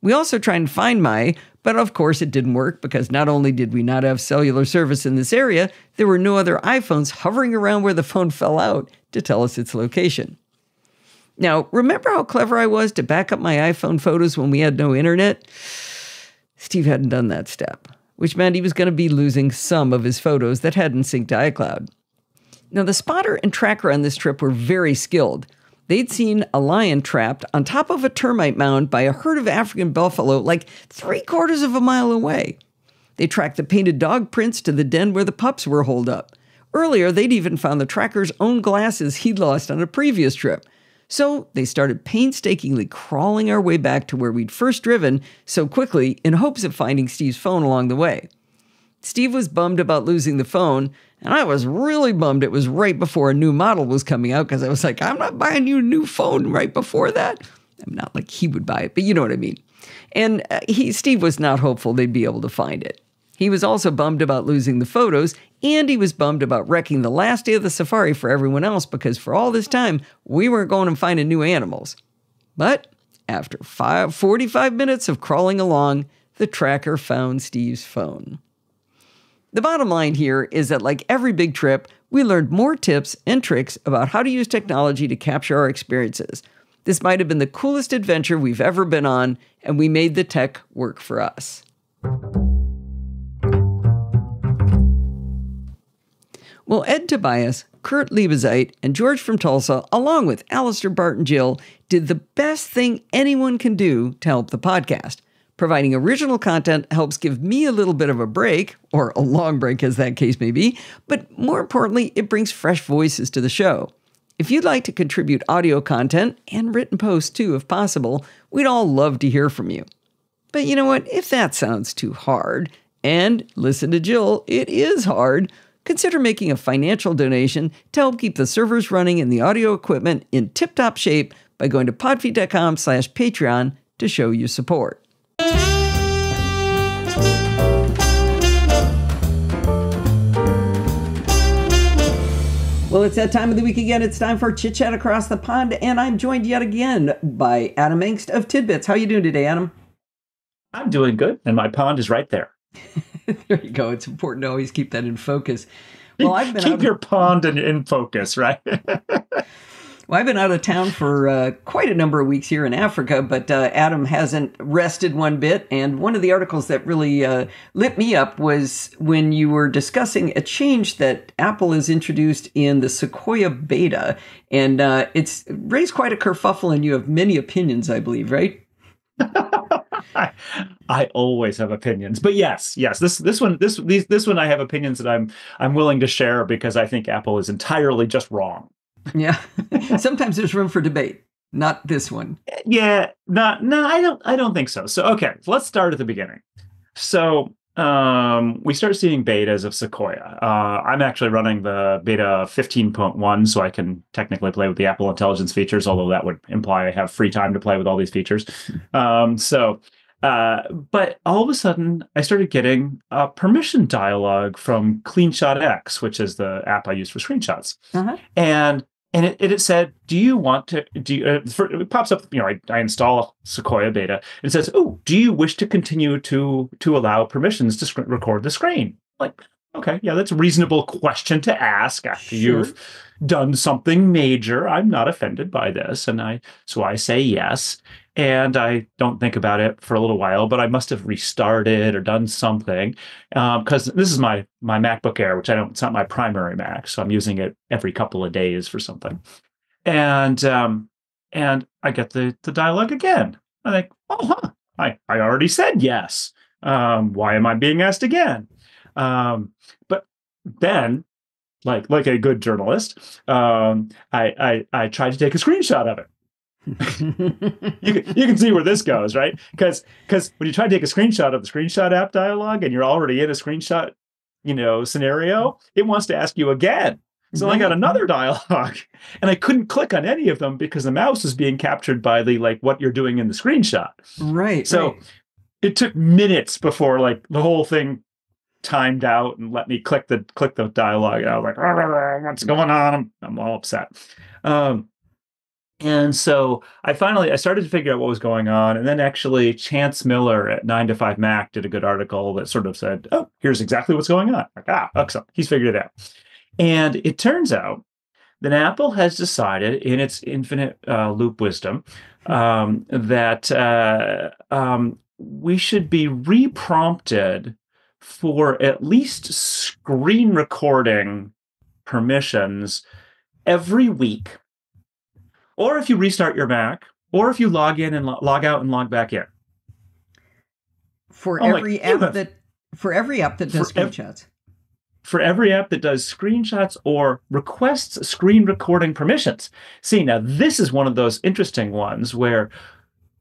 We also tried and find my, but of course it didn't work because not only did we not have cellular service in this area, there were no other iPhones hovering around where the phone fell out to tell us its location. Now, remember how clever I was to back up my iPhone photos when we had no internet? Steve hadn't done that step. which meant he was going to be losing some of his photos that hadn't synced to iCloud. Now, the spotter and tracker on this trip were very skilled. They'd seen a lion trapped on top of a termite mound by a herd of African buffalo like three quarters of a mile away. They tracked the painted dog prints to the den where the pups were holed up. Earlier, they'd even found the tracker's own glasses he'd lost on a previous trip. So they started painstakingly crawling our way back to where we'd first driven so quickly in hopes of finding Steve's phone along the way. Steve was bummed about losing the phone, and I was really bummed it was right before a new model was coming out, because I was like, I'm not buying you a new phone right before that. I'm not like he would buy it, but you know what I mean. And he, Steve was not hopeful they'd be able to find it. He was also bummed about losing the photos, and he was bummed about wrecking the last day of the safari for everyone else, because for all this time, we weren't going and finding new animals. But after five, forty-five minutes of crawling along, the tracker found Steve's phone. The bottom line here is that, like every big trip, we learned more tips and tricks about how to use technology to capture our experiences. This might have been the coolest adventure we've ever been on, and we made the tech work for us. Well, Ed Tobias, Kurt Liebesite, and George from Tulsa, along with Alistair, Bart, and Jill, did the best thing anyone can do to help the podcast. Providing original content helps give me a little bit of a break, or a long break as that case may be, but more importantly, it brings fresh voices to the show. If you'd like to contribute audio content, and written posts too if possible, we'd all love to hear from you. But you know what, if that sounds too hard, and listen to Jill, it is hard, consider making a financial donation to help keep the servers running and the audio equipment in tip-top shape by going to podfeet.com slash Patreon to show your support. Well, it's that time of the week again. It's time for Chit Chat Across the Pond, and I'm joined yet again by Adam Engst of Tidbits. How are you doing today, Adam? I'm doing good, and my pond is right there. There you go. It's important to always keep that in focus. Well, I've been keep out your of... pond in, in focus, right? Well, I've been out of town for uh, quite a number of weeks here in Africa, but uh, Adam hasn't rested one bit. And one of the articles that really uh, lit me up was when you were discussing a change that Apple has introduced in the Sequoia beta. And uh, it's raised quite a kerfuffle, and you have many opinions, I believe, right? I, I always have opinions, but yes, yes. This this one this these, this one I have opinions that I'm I'm willing to share, because I think Apple is entirely just wrong. Yeah. Sometimes there's room for debate. Not this one. Yeah. Not, no, I don't, I don't think so. So, okay. So let's start at the beginning. So um, we start seeing betas of Sequoia. Uh, I'm actually running the beta fifteen point one, so I can technically play with the Apple Intelligence features, although that would imply I have free time to play with all these features. Um, so, uh, but all of a sudden, I started getting a permission dialog from CleanShot X, which is the app I use for screenshots. Uh-huh. And And it, it said, do you want to, do you, uh, for, it pops up, you know, I, I install Sequoia beta. It says, oh, do you wish to continue to to allow permissions to sc- record the screen? Like, okay, yeah, that's a reasonable question to ask after sure. You've done something major. I'm not offended by this. And I, so I say yes. And I don't think about it for a little while, but I must have restarted or done something, because um, this is my my MacBook Air, which I don't. It's not my primary Mac, so I'm using it every couple of days for something. And um, and I get the the dialogue again. I think, oh, huh, I I already said yes. Um, why am I being asked again? Um, but then, like like a good journalist, um, I, I I tried to take a screenshot of it. you, can, you can see where this goes, right? Because because when you try to take a screenshot of the screenshot app dialogue and you're already in a screenshot, you know, scenario, it wants to ask you again. So right. I got another dialogue, and I couldn't click on any of them because the mouse was being captured by the like what you're doing in the screenshot. Right. So right. It took minutes before like the whole thing timed out and let me click the click the dialogue. And I was like, rah, rah, rah, what's going on? I'm, I'm all upset. Um, And so I finally, I started to figure out what was going on. And then actually Chance Miller at nine to five Mac did a good article that sort of said, oh, here's exactly what's going on. Like, ah, excellent. He's figured it out. And it turns out that Apple has decided in its infinite uh, loop wisdom um, that uh, um, we should be re-prompted for at least screen recording permissions every week. Or if you restart your Mac, or if you log in and lo- log out and log back in. For I'm every like, app have, that for every app that does screenshots. Ev- for every app that does screenshots or requests screen recording permissions. See, now this is one of those interesting ones where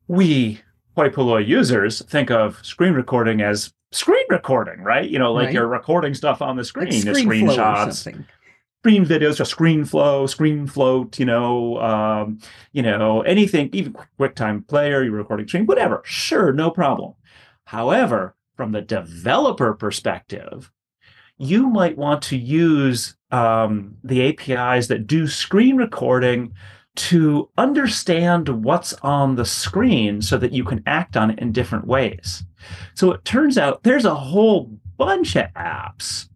we Waipuloi users think of screen recording as screen recording, right? You know, like right. you're recording stuff on the screen, like screen the screenshots. Flow or screen videos, or screen flow, screen float, you know, um, you know, anything, even QuickTime Player, you're recording screen, whatever. Sure, no problem. However, from the developer perspective, you might want to use um, the A P Is that do screen recording to understand what's on the screen so that you can act on it in different ways. So it turns out there's a whole bunch of apps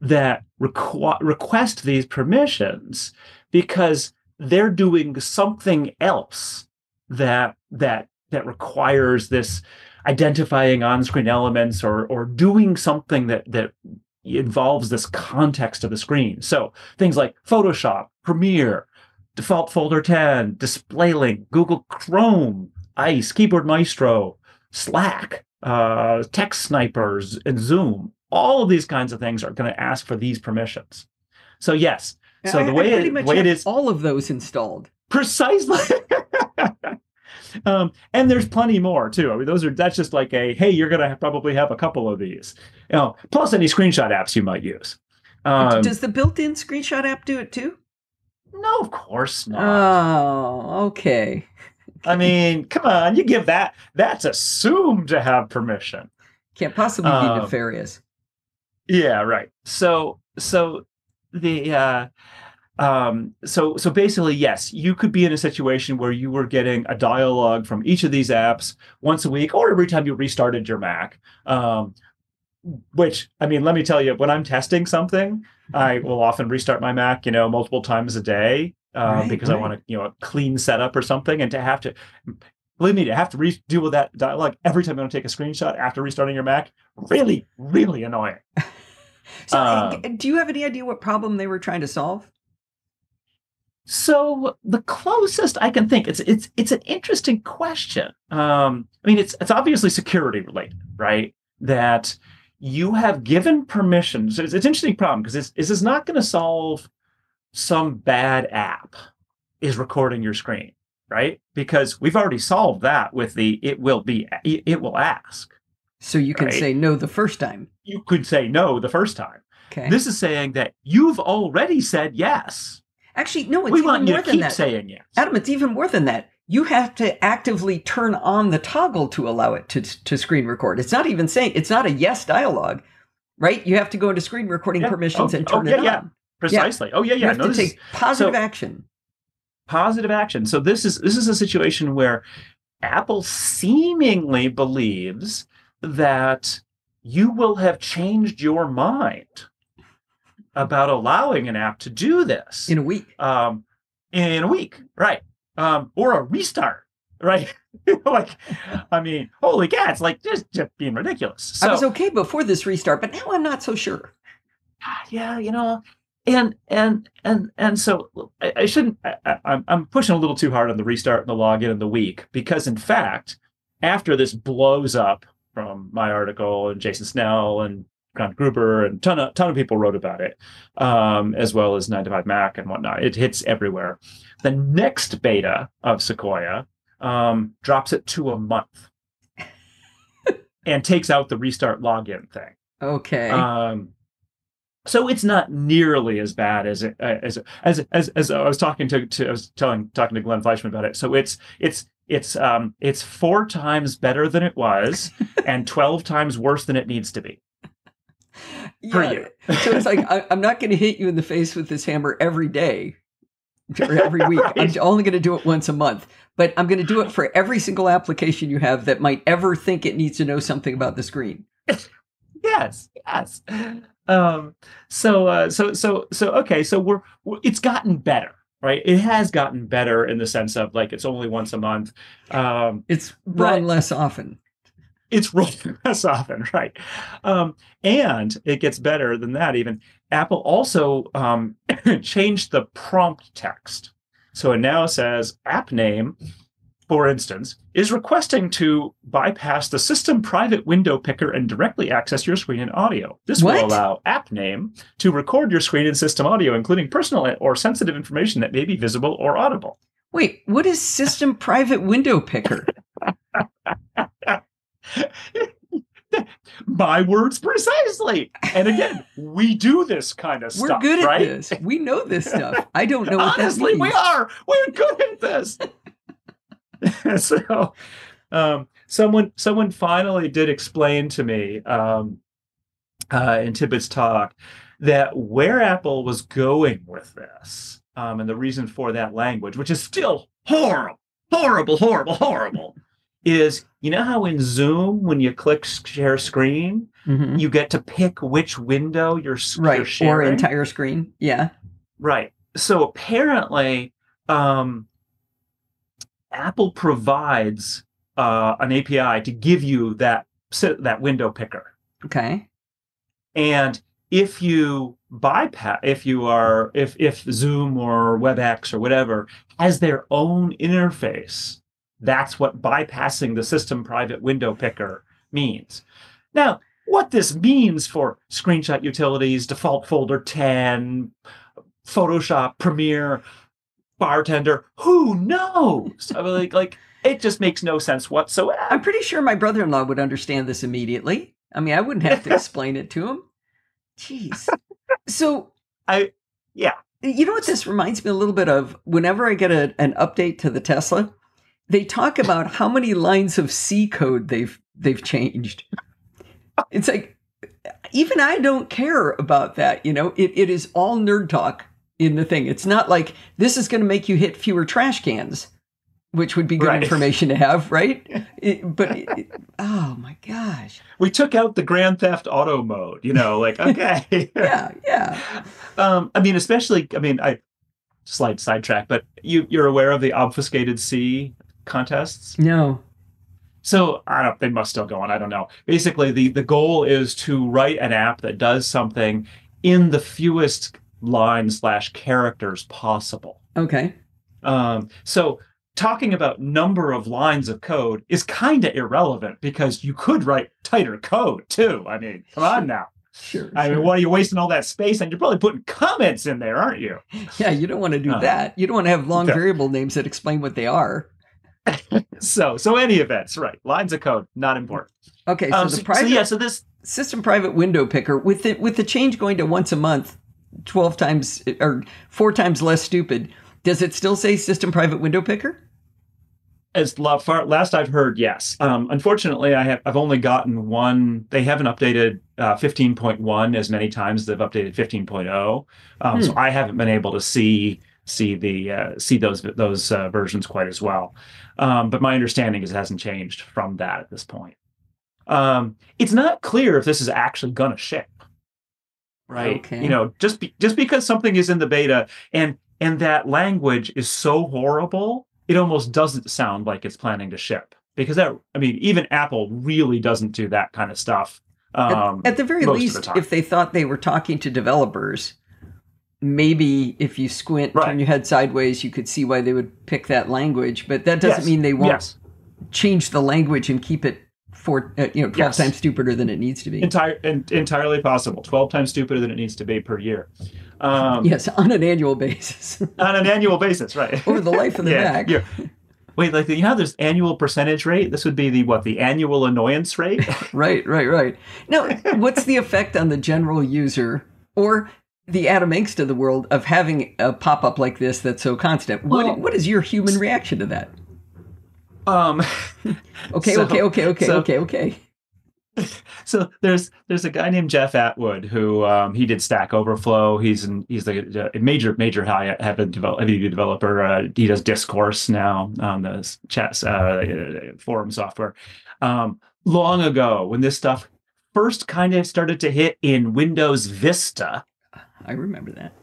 that requ- request these permissions because they're doing something else that that that requires this identifying on-screen elements or or doing something that that involves this context of the screen. So things like Photoshop, Premiere, Default Folder ten, Display Link, Google Chrome, Ice, Keyboard Maestro, Slack, uh, Text Snipers, and Zoom. All of these kinds of things are going to ask for these permissions. So yes, so I, the way, I pretty it, much way have it is, all of those installed precisely. um, and there's plenty more too. I mean, those are that's just like a hey, you're going to probably have a couple of these. You know, plus any screenshot apps you might use. Um, Does the built-in screenshot app do it too? No, of course not. Oh, okay. I mean, come on, you give that. That's assumed to have permission. Can't possibly be um, nefarious. Yeah, right. So, so the uh, um, so so basically, yes, you could be in a situation where you were getting a dialogue from each of these apps once a week, or every time you restarted your Mac. Um, which, I mean, let me tell you, when I'm testing something, I will often restart my Mac, you know, multiple times a day uh, right, because right. I want to, you know, a clean setup or something, and to have to. Believe me, to have to re- deal with that dialogue every time you want to take a screenshot after restarting your Mac, really, really annoying. So um, do you have any idea what problem they were trying to solve? So the closest I can think, it's it's it's an interesting question. Um, I mean, it's it's obviously security related, right? That you have given permission. So it's, it's an interesting problem because this is not going to solve some bad app is recording your screen. Right? Because we've already solved that with the, it will be, it will ask. So you can right? say no the first time. You could say no the first time. Okay. This is saying that you've already said yes. Actually, no, it's we even want you more to than keep that. Saying yes. Adam, it's even more than that. You have to actively turn on the toggle to allow it to, to screen record. It's not even saying, it's not a yes dialogue, right? You have to go into screen recording yeah. permissions oh, and turn oh, yeah, it yeah. on. Precisely. Yeah. Oh yeah, yeah. You have no, to take is, positive so, action. Positive action. So this is this is a situation where Apple seemingly believes that you will have changed your mind about allowing an app to do this in a week. Um, in a week, right? Um, or a restart, right? Like, I mean, holy cats! Like, just just being ridiculous. So, I was okay before this restart, but now I'm not so sure. Yeah, you know. And and and and so I, I shouldn't. I, I'm I'm pushing a little too hard on the restart and the login and the week because in fact, after this blows up from my article and Jason Snell and Grant Gruber and ton of ton of people wrote about it, um, as well as nine to five Mac and whatnot. It hits everywhere. The next beta of Sequoia um, drops it to a month and takes out the restart login thing. Okay. Um, So it's not nearly as bad as it, as as as as I was talking to, to I was telling talking to Glenn Fleischman about it. So it's it's it's um it's four times better than it was, and twelve times worse than it needs to be. Yeah. For you. So it's like I, I'm not going to hit you in the face with this hammer every day, or every week. Right. I'm only going to do it once a month, but I'm going to do it for every single application you have that might ever think it needs to know something about the screen. Yes, yes. Um, so, uh, so, so, so, okay. So we're, we're, it's gotten better, right? It has gotten better in the sense of like, it's only once a month. Um, it's run less often. it's rolling less often, right? Um, and it gets better than that even. Apple also um, changed the prompt text. So it now says app name, for instance, is requesting to bypass the system private window picker and directly access your screen and audio. This what? will allow app name to record your screen and system audio, including personal or sensitive information that may be visible or audible. Wait, what is system private window picker? My words precisely. And again, we do this kind of We're stuff. We're good at right? this. We know this stuff. I don't know what Honestly, that means. we are. We're good at this. So um, someone someone finally did explain to me um, uh, in Tibbetts' talk that where Apple was going with this um, and the reason for that language, which is still horrible, horrible, horrible, horrible, is, you know how in Zoom, when you click share screen, mm-hmm. you get to pick which window you're, right. you're sharing? Right, or entire screen, yeah. Right. So apparently, um, Apple provides uh, an A P I to give you that, that window picker. Okay. And if you bypass, if you are, if, if Zoom or WebEx or whatever has their own interface, that's what bypassing the system private window picker means. Now, what this means for screenshot utilities, default folder ten, Photoshop, Premiere, Bartender, who knows? I mean, like, like, it just makes no sense whatsoever. I'm pretty sure my brother-in-law would understand this immediately. I mean, I wouldn't have to explain it to him. Jeez. So, I, yeah. You know what this reminds me a little bit of? Whenever I get a, an update to the Tesla, they talk about how many lines of C code they've they've changed. It's like, even I don't care about that. You know, it, it is all nerd talk in the thing. It's not like this is going to make you hit fewer trash cans, which would be good right. information to have, right? It, but it, it, oh my gosh, we took out the Grand Theft Auto mode. You know, like okay, yeah, yeah. Um, I mean, especially, I mean, I slight sidetrack, but you you're aware of the obfuscated C contests? No. So I don't, they must still go on. I don't know. Basically, the, the goal is to write an app that does something in the fewest lines slash characters possible. Okay. Um, so talking about number of lines of code is kind of irrelevant because you could write tighter code too. I mean, come on now. Sure. I sure. mean, why are you wasting all that space? And you're probably putting comments in there, aren't you? Yeah, you don't want to do uh, that. You don't want to have long no. variable names that explain what they are. so, so any events, right? Lines of code, not important. Okay, so um, the private, so, yeah, so this system private window picker with the with the change going to once a month, twelve times or four times less stupid. Does it still say system private window picker? As far last I've heard, yes. Um, unfortunately, I have I've only gotten one. They haven't updated uh, fifteen point one as many times as they've updated fifteen point oh. Um, hmm. So I haven't been able to see. see the uh, see those those uh, versions quite as well. Um, but my understanding is it hasn't changed from that at this point. Um, it's not clear if this is actually going to ship, right? Okay. You know, just be, just because something is in the beta and and that language is so horrible, it almost doesn't sound like it's planning to ship. Because that, I mean, even Apple really doesn't do that kind of stuff. Um, at, at the very least, the if they thought they were talking to developers, maybe if you squint, right. turn your head sideways, you could see why they would pick that language. But that doesn't yes. mean they won't yes. change the language and keep it for uh, you know twelve yes. times stupider than it needs to be. Entire, in, entirely possible. twelve times stupider than it needs to be per year. Um, yes, on an annual basis. on an annual basis, right? Over the life of the yeah, Mac. Yeah. Wait, like you know, how there's annual percentage rate. This would be the what? The annual annoyance rate. right, right, right. Now, what's the effect on the general user or the Adam Inks to the world of having a pop-up like this that's so constant? What well, what is your human reaction to that? Um, okay, so, okay, okay, okay, so, okay, okay. So there's there's a guy named Jeff Atwood who um, he did Stack Overflow. He's an, he's a, a major major high heavy developer. Uh, he does Discourse now on the chat uh, forum software. Um, long ago, when this stuff first kind of started to hit in Windows Vista. I remember that.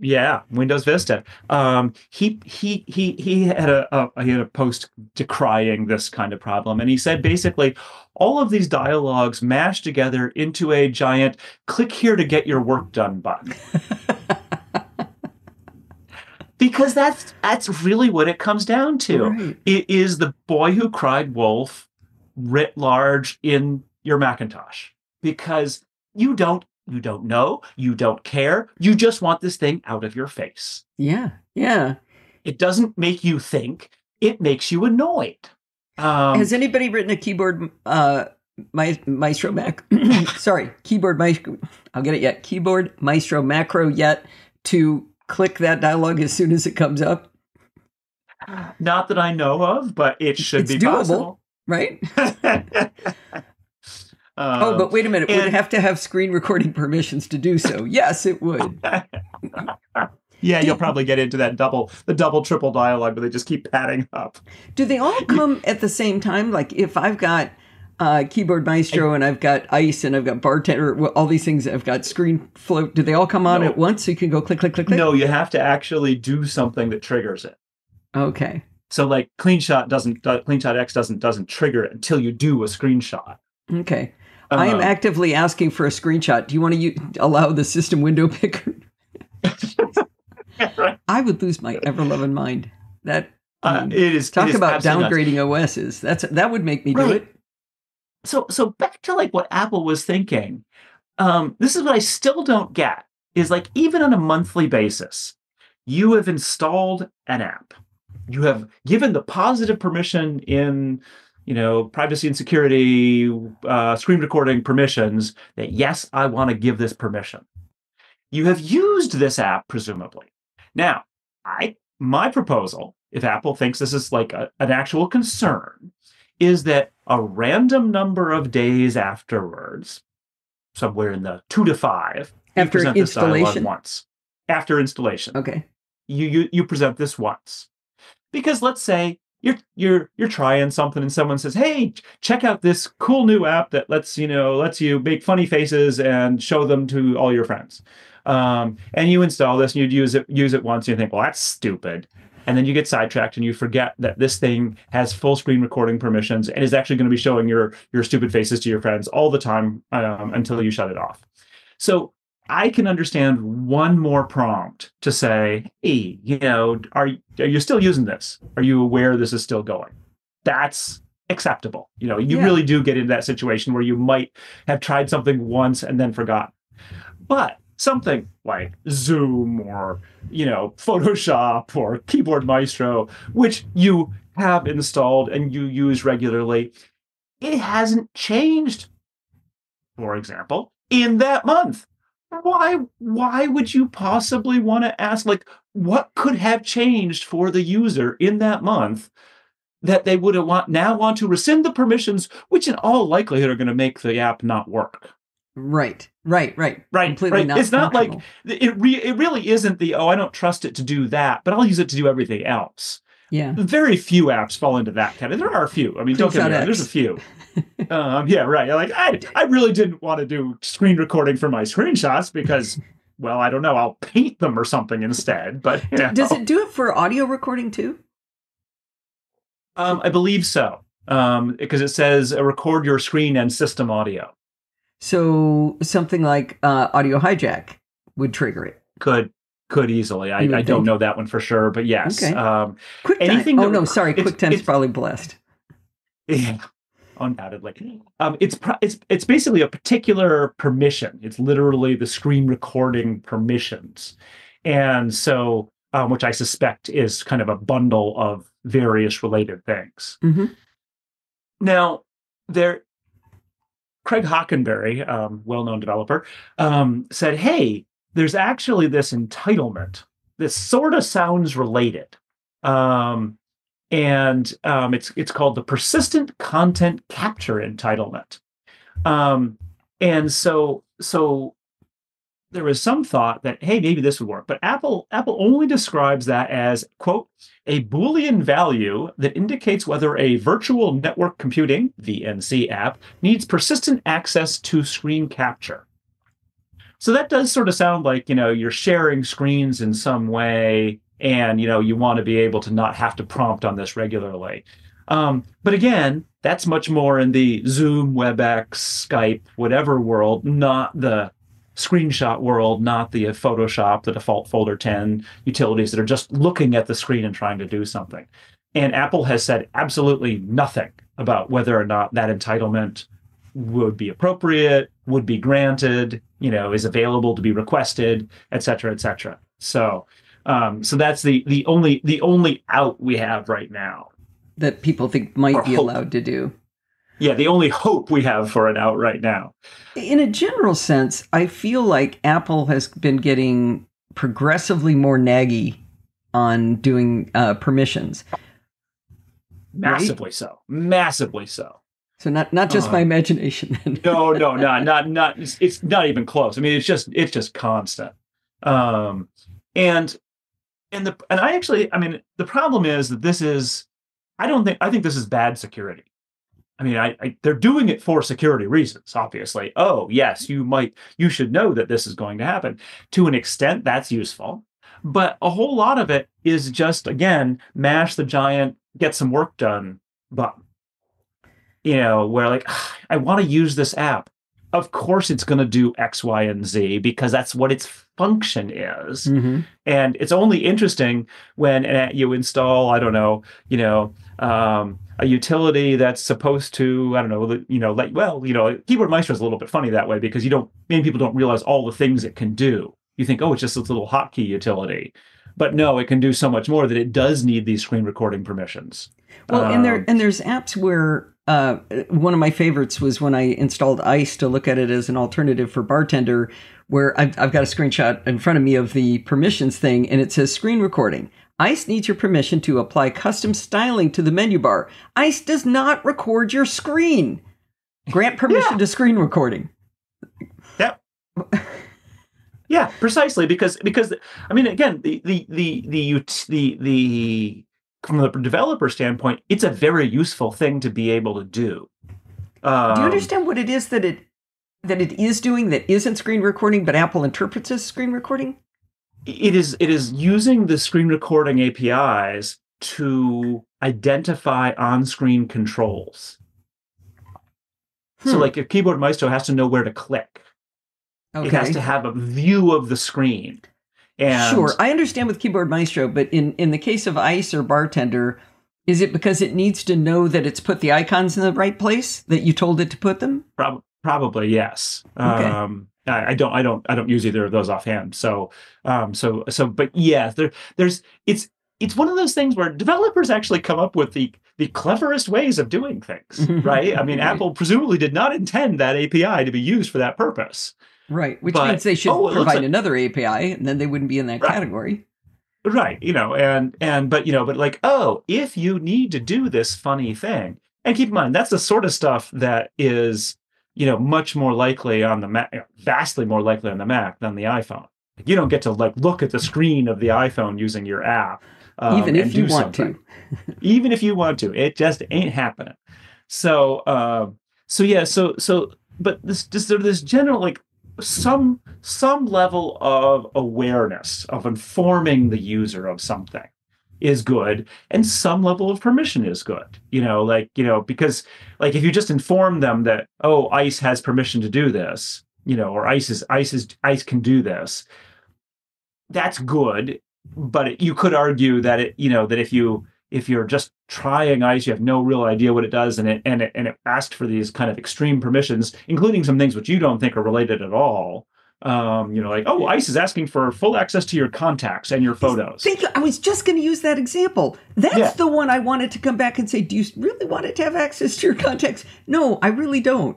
Yeah, Windows Vista. Um, he he he he had a, a he had a post decrying this kind of problem, and he said basically all of these dialogues mashed together into a giant "click here to get your work done" button. Because that's that's really what it comes down to. Right. It is the boy who cried wolf writ large in your Macintosh, because you don't. You don't know. You don't care. You just want this thing out of your face. Yeah. Yeah. It doesn't make you think. It makes you annoyed. Um, Has anybody written a keyboard uh, ma- maestro mac? Sorry, keyboard maestro. I'll get it yet. Keyboard maestro macro yet to click that dialogue as soon as it comes up? Not that I know of, but it should it's be doable, possible, right? Um, oh, but wait a minute. And, we'd have to have screen recording permissions to do so. Yes, it would. Yeah, you'll probably get into that double, the double, triple dialogue, but they just keep padding up. Do they all come at the same time? Like if I've got uh, Keyboard Maestro I, and I've got Ice and I've got Bartender, all these things, I've got Screen Float. Do they all come on no. at once so you can go click, click, click, click? No, you have to actually do something that triggers it. Okay. So like CleanShot doesn't, CleanShot X doesn't, doesn't trigger it until you do a screenshot. Okay. Um, I am actively asking for a screenshot. Do you want to use, allow the system window picker? Right. I would lose my ever-loving mind. That uh, um, it is talk it is about downgrading nuts. O Ss. That's that would make me right. do it. So so back to like what Apple was thinking. Um, this is what I still don't get is like even on a monthly basis, you have installed an app. You have given the positive permission in. You know, privacy and security, uh, screen recording permissions, that yes, I want to give this permission. You have used this app, presumably. Now, I my proposal, if Apple thinks this is like a, an actual concern, is that a random number of days afterwards, somewhere in the two to five, after you present installation. This dialogue once. After installation. Okay. You you you present this once. Because let's say You're you're you're trying something and someone says, "Hey, check out this cool new app that lets you know lets you make funny faces and show them to all your friends." Um, and you install this and you use it use it once and you think, "Well, that's stupid," and then you get sidetracked and you forget that this thing has full screen recording permissions and is actually going to be showing your your stupid faces to your friends all the time um, until you shut it off. So I can understand one more prompt to say, hey, you know, are, are you still using this? Are you aware this is still going? That's acceptable. You know, you yeah. really do get into that situation where you might have tried something once and then forgotten. But something like Zoom or, you know, Photoshop or Keyboard Maestro, which you have installed and you use regularly, it hasn't changed, for example, in that month. Why why would you possibly want to ask, like, what could have changed for the user in that month that they would have want, now want to rescind the permissions, which in all likelihood are going to make the app not work? Right, right, right. Right, completely right. Not it's not like, it, re, it really isn't the, oh, I don't trust it to do that, but I'll use it to do everything else. Yeah. Very few apps fall into that category. There are a few. I mean, don't get me wrong. There's a few. um, yeah, right. Like, I I really didn't want to do screen recording for my screenshots because, well, I don't know. I'll paint them or something instead. But you know. Does it do it for audio recording too? Um, I believe so. Um, because it says uh, record your screen and system audio. So something like uh, Audio Hijack would trigger it. Could. Could easily. I, I don't know that one for sure, but yes. Okay. Um, anything. Oh, no, sorry. QuickTime is probably blessed. Yeah, undoubtedly. Um, it's, it's, it's basically a particular permission. It's literally the screen recording permissions. And so, um, which I suspect is kind of a bundle of various related things. Mm-hmm. Now, there, Craig Hockenberry, um, well-known developer, um, said, hey, there's actually this entitlement. This sort of sounds related. Um, and um, it's it's called the persistent content capture entitlement. Um, and so so there was some thought that, hey, maybe this would work. But Apple Apple only describes that as, quote, a Boolean value that indicates whether a virtual network computing, V N C app, needs persistent access to screen capture. So that does sort of sound like, you know, you're sharing screens in some way, and, you know, you want to be able to not have to prompt on this regularly. Um, but again, that's much more in the Zoom, WebEx, Skype, whatever world, not the screenshot world, not the Photoshop, the default folder ten utilities that are just looking at the screen and trying to do something. And Apple has said absolutely nothing about whether or not that entitlement would be appropriate, would be granted, you know, is available to be requested, et cetera, et cetera. So, um, so that's the the only the only out we have right now that people think might be allowed to do. Yeah, the only hope we have for an out right now. In a general sense, I feel like Apple has been getting progressively more naggy on doing uh, permissions. Massively right? so. Massively so. So not not just uh, my imagination. no, no, no, not not. It's, it's not even close. I mean, it's just it's just constant. Um, and and the and I actually, I mean, the problem is that this is. I don't think I think this is bad security. I mean, I, I they're doing it for security reasons, obviously. Oh, yes, you might you should know that this is going to happen. To an extent, that's useful. But a whole lot of it is just, again, mash the giant, get some work done button. You know, where like, I want to use this app. Of course it's going to do X, Y, and Z because that's what its function is. Mm-hmm. And it's only interesting when uh, you install, I don't know, you know, um, a utility that's supposed to, I don't know, you know, like, well, you know, Keyboard Maestro is a little bit funny that way because you don't, many people don't realize all the things it can do. You think, oh, it's just this little hotkey utility. But no, it can do so much more that it does need these screen recording permissions. Well, um, and there and there's apps where uh, one of my favorites was when I installed ICE to look at it as an alternative for Bartender, where I've, I've got a screenshot in front of me of the permissions thing, and it says screen recording. ICE needs your permission to apply custom styling to the menu bar. ICE does not record your screen. Grant permission yeah. to screen recording. Yep. Yeah, precisely, because because I mean, again, the the the the the the from the developer standpoint, it's a very useful thing to be able to do. Um, do you understand what it is that it that it is doing that isn't screen recording, but Apple interprets as screen recording? It is it is using the screen recording A P Is to identify on-screen controls. Hmm. So, like, your Keyboard Maestro has to know where to click. Okay. It has to have a view of the screen. And sure, I understand with Keyboard Maestro, but in, in the case of ICE or Bartender, is it because it needs to know that it's put the icons in the right place that you told it to put them? Prob- probably yes. Okay. Um, I, I don't, I don't, I don't use either of those offhand. So, um, so, so, but yeah, there, there's, it's, it's one of those things where developers actually come up with the the cleverest ways of doing things, right? I mean, Apple presumably did not intend that A P I to be used for that purpose. Right, which but, means they should oh, provide like, another A P I, and then they wouldn't be in that right, category. Right, you know, and and but you know, but like, oh, if you need to do this funny thing, and keep in mind that's the sort of stuff that is, you know, much more likely on the Mac, vastly more likely on the Mac than the iPhone. You don't get to like look at the screen of the iPhone using your app, um, even if you want something. to. Even if you want to, it just ain't happening. So, uh, so yeah, so so, but this just this general like. Some some level of awareness, of informing the user of something is good, and some level of permission is good. You know, like, you know, because like if you just inform them that, oh, ICE has permission to do this, you know, or ICE is ICE is ICE can do this, that's good. But it, you could argue that it, you know, that if you if you're just trying ICE, you have no real idea what it does, and it and it, and it asked for these kind of extreme permissions, including some things which you don't think are related at all. Um, you know, like, oh, ICE is asking for full access to your contacts and your photos. Thank you. I was just going to use that example. That's yeah. the one I wanted to come back and say, do you really want it to have access to your contacts? No, I really don't.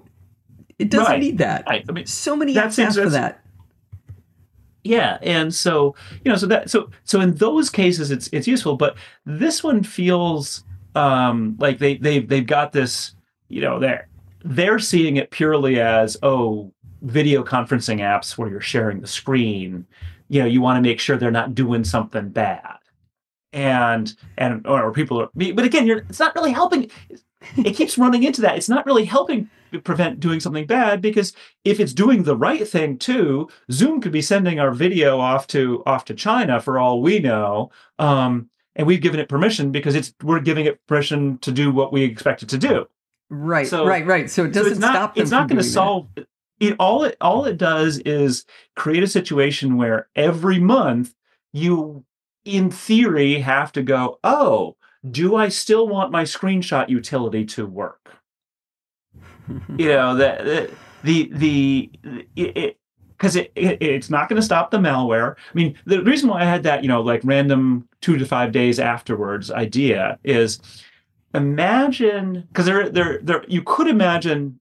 It doesn't right. need that. Right. I mean, so many apps ask for that. Yeah, and so, you know, so that so so in those cases it's it's useful, but this one feels um, like they they've they've got this, you know, they're they're seeing it purely as, oh, video conferencing apps where you're sharing the screen, you know, you want to make sure they're not doing something bad, and and or people are, but again, you're it's not really helping. It keeps running into that. It's not really helping prevent doing something bad, because if it's doing the right thing too, Zoom could be sending our video off to off to China for all we know, um, and we've given it permission because it's we're giving it permission to do what we expect it to do. Right, so, right, right. So it doesn't so not, stop them. It's not going to solve it. It all it all it does is create a situation where every month you, in theory, have to go, oh, do I still want my screenshot utility to work? You know, the the the, the it because it, it, it it's not going to stop the malware. I mean, the reason why I had that, you know, like random two to five days afterwards idea is, imagine, because there there there you could imagine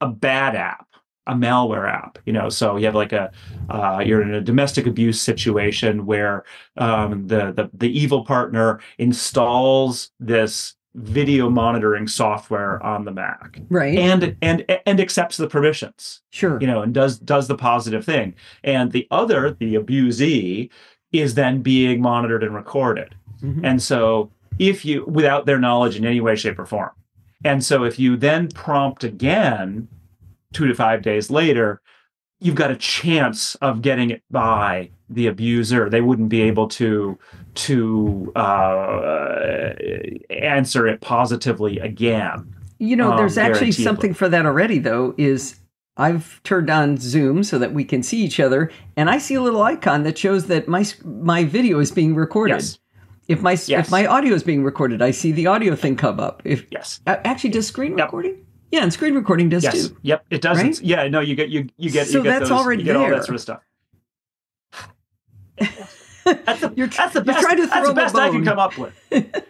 a bad app, a malware app, you know, so you have like a, uh, you're in a domestic abuse situation where um, the, the the evil partner installs this video monitoring software on the Mac, right, and and and accepts the permissions, sure, you know, and does does the positive thing, and the other, the abusee, is then being monitored and recorded, mm-hmm. and so if you without their knowledge in any way, shape, or form, and so if you then prompt again two to five days later, you've got a chance of getting it by the abuser. They wouldn't be able to to uh, answer it positively again. You know, there's um, actually something for that already, though, is I've turned on Zoom so that we can see each other, and I see a little icon that shows that my my video is being recorded. Yes. If my yes. if my audio is being recorded, I see the audio thing come up. If yes. Actually, does screen yep. recording? Yeah, and screen recording does yes. too. Yep, it doesn't. Right? Yeah, no, you get you you get so you get that's those, already you get there. All that sort of stuff. that's, the, you're, that's the best. You're trying to throw that's the best I can come up with.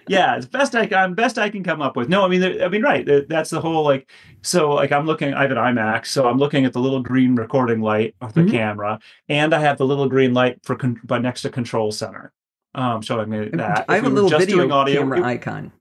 Yeah, it's best I can best I can come up with. No, I mean, there, I mean, right. There, that's the whole like. So like, I'm looking. I have an iMac, so I'm looking at the little green recording light of the mm-hmm. camera, and I have the little green light for con- by next to Control Center, um, showing me that. I have we a little just video audio, camera it, icon.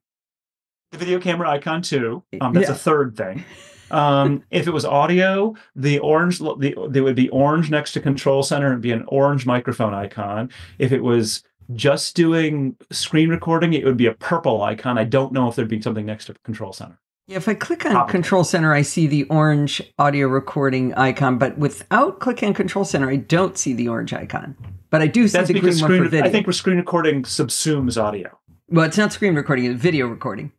The video camera icon too. Um, that's yeah. a third thing. Um, if it was audio, the orange, the there would be orange next to Control Center and be an orange microphone icon. If it was just doing screen recording, it would be a purple icon. I don't know if there'd be something next to Control Center. Yeah, if I click on Probably. Control Center, I see the orange audio recording icon, but without clicking on Control Center, I don't see the orange icon. But I do see that's the green screen, one for video. I think screen recording subsumes audio. Well, it's not screen recording; it's video recording.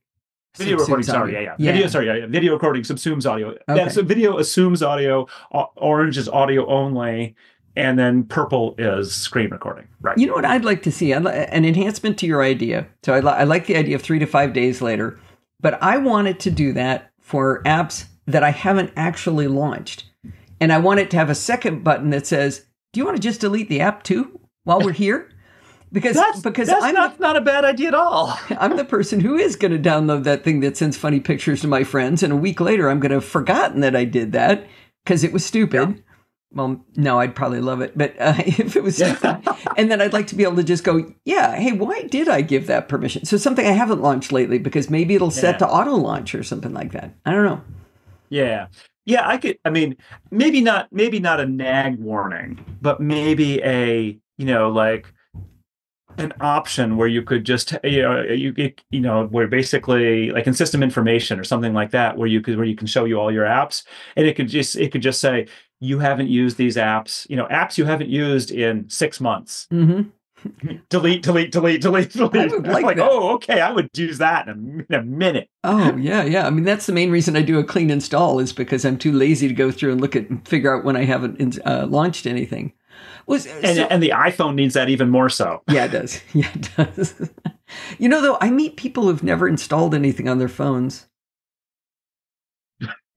Video subsumes recording, sorry, yeah, yeah, yeah. Video, sorry, yeah, yeah. Video recording subsumes audio. Okay. Yeah, so video assumes audio. O- orange is audio only, and then purple is screen recording. Right. You know what I'd like to see? I'd li- an enhancement to your idea. So I, li- I like the idea of three to five days later, but I wanted to do that for apps that I haven't actually launched, and I want it to have a second button that says, "Do you want to just delete the app too while we're here?" Because that's, because that's I'm not, the, not a bad idea at all. I'm the person who is going to download that thing that sends funny pictures to my friends. And a week later, I'm going to have forgotten that I did that because it was stupid. Yeah. Well, no, I'd probably love it. But uh, if it was stupid. Yeah. And then I'd like to be able to just go, yeah, hey, why did I give that permission? So something I haven't launched lately, because maybe it'll set yeah. to auto launch or something like that. I don't know. Yeah. Yeah, I could. I mean, maybe not, maybe not a nag warning, but maybe a, you know, like, an option where you could just, you know, you you know, where basically like in system information or something like that, where you could, where you can show you all your apps, and it could just, it could just say, you haven't used these apps, you know, apps you haven't used in six months. Mm-hmm. delete, delete, delete, delete, delete. Like, like oh, okay, I would use that in a, in a minute. Oh, yeah, yeah. I mean, that's the main reason I do a clean install, is because I'm too lazy to go through and look at and figure out when I haven't uh, launched anything. Was, and, so, and the iPhone needs that even more so. Yeah, it does. Yeah, it does. You know, though, I meet people who've never installed anything on their phones.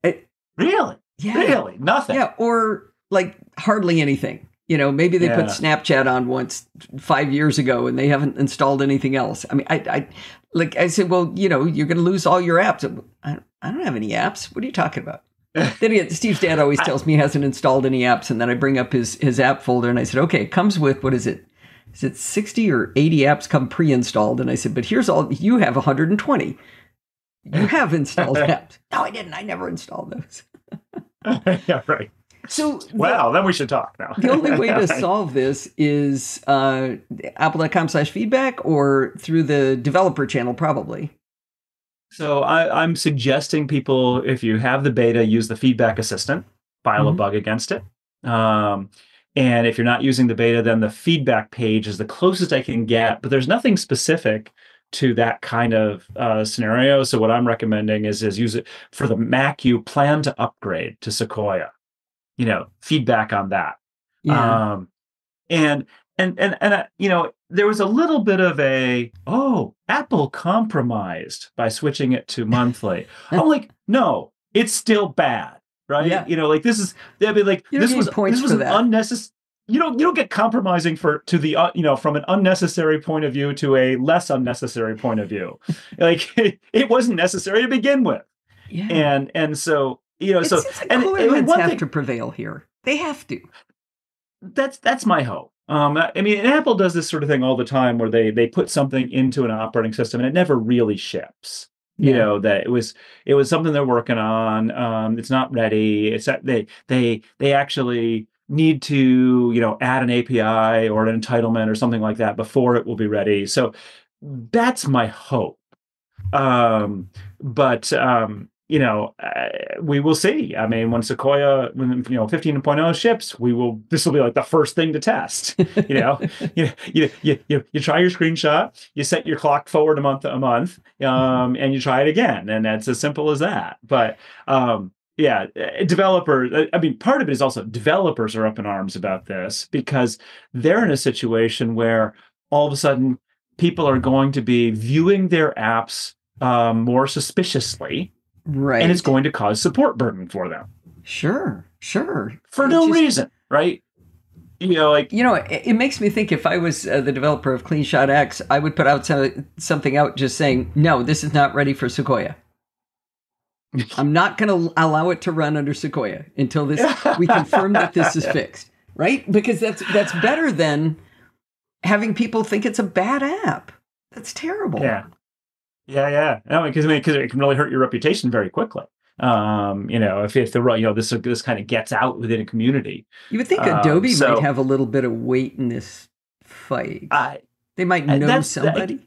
It, really? Yeah. Really? Nothing? Yeah, or like hardly anything. You know, maybe they yeah. put Snapchat on once five years ago and they haven't installed anything else. I mean, I, I like I said, well, you know, you're going to lose all your apps. I, I don't have any apps. What are you talking about? Then again, Steve's dad always tells me he hasn't installed any apps. And then I bring up his, his app folder and I said, okay, it comes with, what is it? Is it sixty or eighty apps come pre-installed? And I said, but here's all, you have one hundred twenty. You have installed apps. No, I didn't. I never installed those. Yeah, right. So wow, the, then we should talk now. The only way to solve this is uh, apple dot com slash feedback or through the developer channel, probably. So I, I'm suggesting people, if you have the beta, use the feedback assistant, file mm-hmm. a bug against it. Um, and if you're not using the beta, then the feedback page is the closest I can get, but there's nothing specific to that kind of uh, scenario. So what I'm recommending is, is use it for the Mac. You plan to upgrade to Sequoia, you know, feedback on that. Yeah. Um, and, and, and, and, uh, you know, there was a little bit of a, oh, Apple compromised by switching it to monthly. I'm like, no, it's still bad. Right. Yeah. You know, like this is, they'd be like, this was, this was unnecessary. You don't, you don't get compromising for, to the, uh, you know, from an unnecessary point of view to a less unnecessary point of view. Like it, it wasn't necessary to begin with. Yeah. And, and so, you know, it so, like and, and one have thing, to prevail here. They have to. That's, that's my hope. Um, I mean, and Apple does this sort of thing all the time where they, they put something into an operating system and it never really ships. You know, that it was it was something they're working on. Um, it's not ready. It's that they they they actually need to, you know, add an A P I or an entitlement or something like that before it will be ready. So that's my hope. Um, but um, you know, uh, we will see. I mean, when Sequoia, when you know, fifteen point oh ships, we will. This will be like the first thing to test. You know, you, you you you you try your screenshot, you set your clock forward a month a month, um, and you try it again, and that's as simple as that. But um, yeah, developers. I mean, part of it is also developers are up in arms about this because they're in a situation where all of a sudden people are going to be viewing their apps um, more suspiciously. Right. And it's going to cause support burden for them. Sure, sure. For no just, reason, right? You know, like... You know, it, it makes me think if I was uh, the developer of CleanShot X, I would put out some, something out just saying, no, this is not ready for Sequoia. I'm not going to allow it to run under Sequoia until this we confirm that this is fixed, right? Because that's that's better than having people think it's a bad app. That's terrible. Yeah. Yeah, yeah, no, because I mean, because it can really hurt your reputation very quickly. Um, you know, if if the you know this this kind of gets out within a community, you would think um, Adobe so, might have a little bit of weight in this fight. I, they might know somebody. That,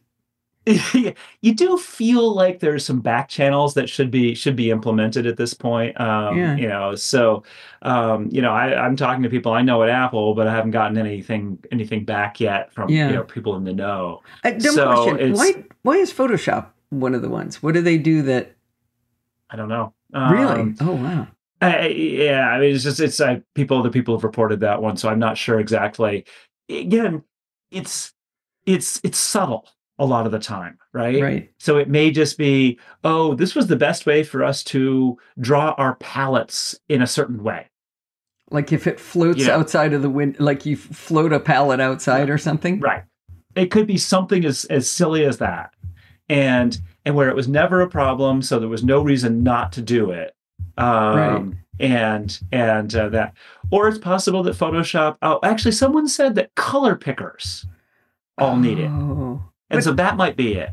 you do feel like there's some back channels that should be should be implemented at this point. Um, yeah. You know, so um, you know, I, I'm talking to people I know at Apple, but I haven't gotten anything anything back yet from yeah. you know people in the know. Uh, dumb so question. Why why is Photoshop one of the ones? What do they do that? I don't know. Um, really? Oh, wow. I, yeah. I mean, it's just, it's I, people, the people have reported that one. So I'm not sure exactly. Again, it's, it's, it's subtle a lot of the time. Right. Right. So it may just be, oh, this was the best way for us to draw our palettes in a certain way. Like if it floats you know? outside of the wind, like you float a palette outside or something. Right. It could be something as, as silly as that. And and where it was never a problem, so there was no reason not to do it. Um, right. And and uh, that, or it's possible that Photoshop. Oh, actually, someone said that color pickers all oh. need it, and but, so that might be it.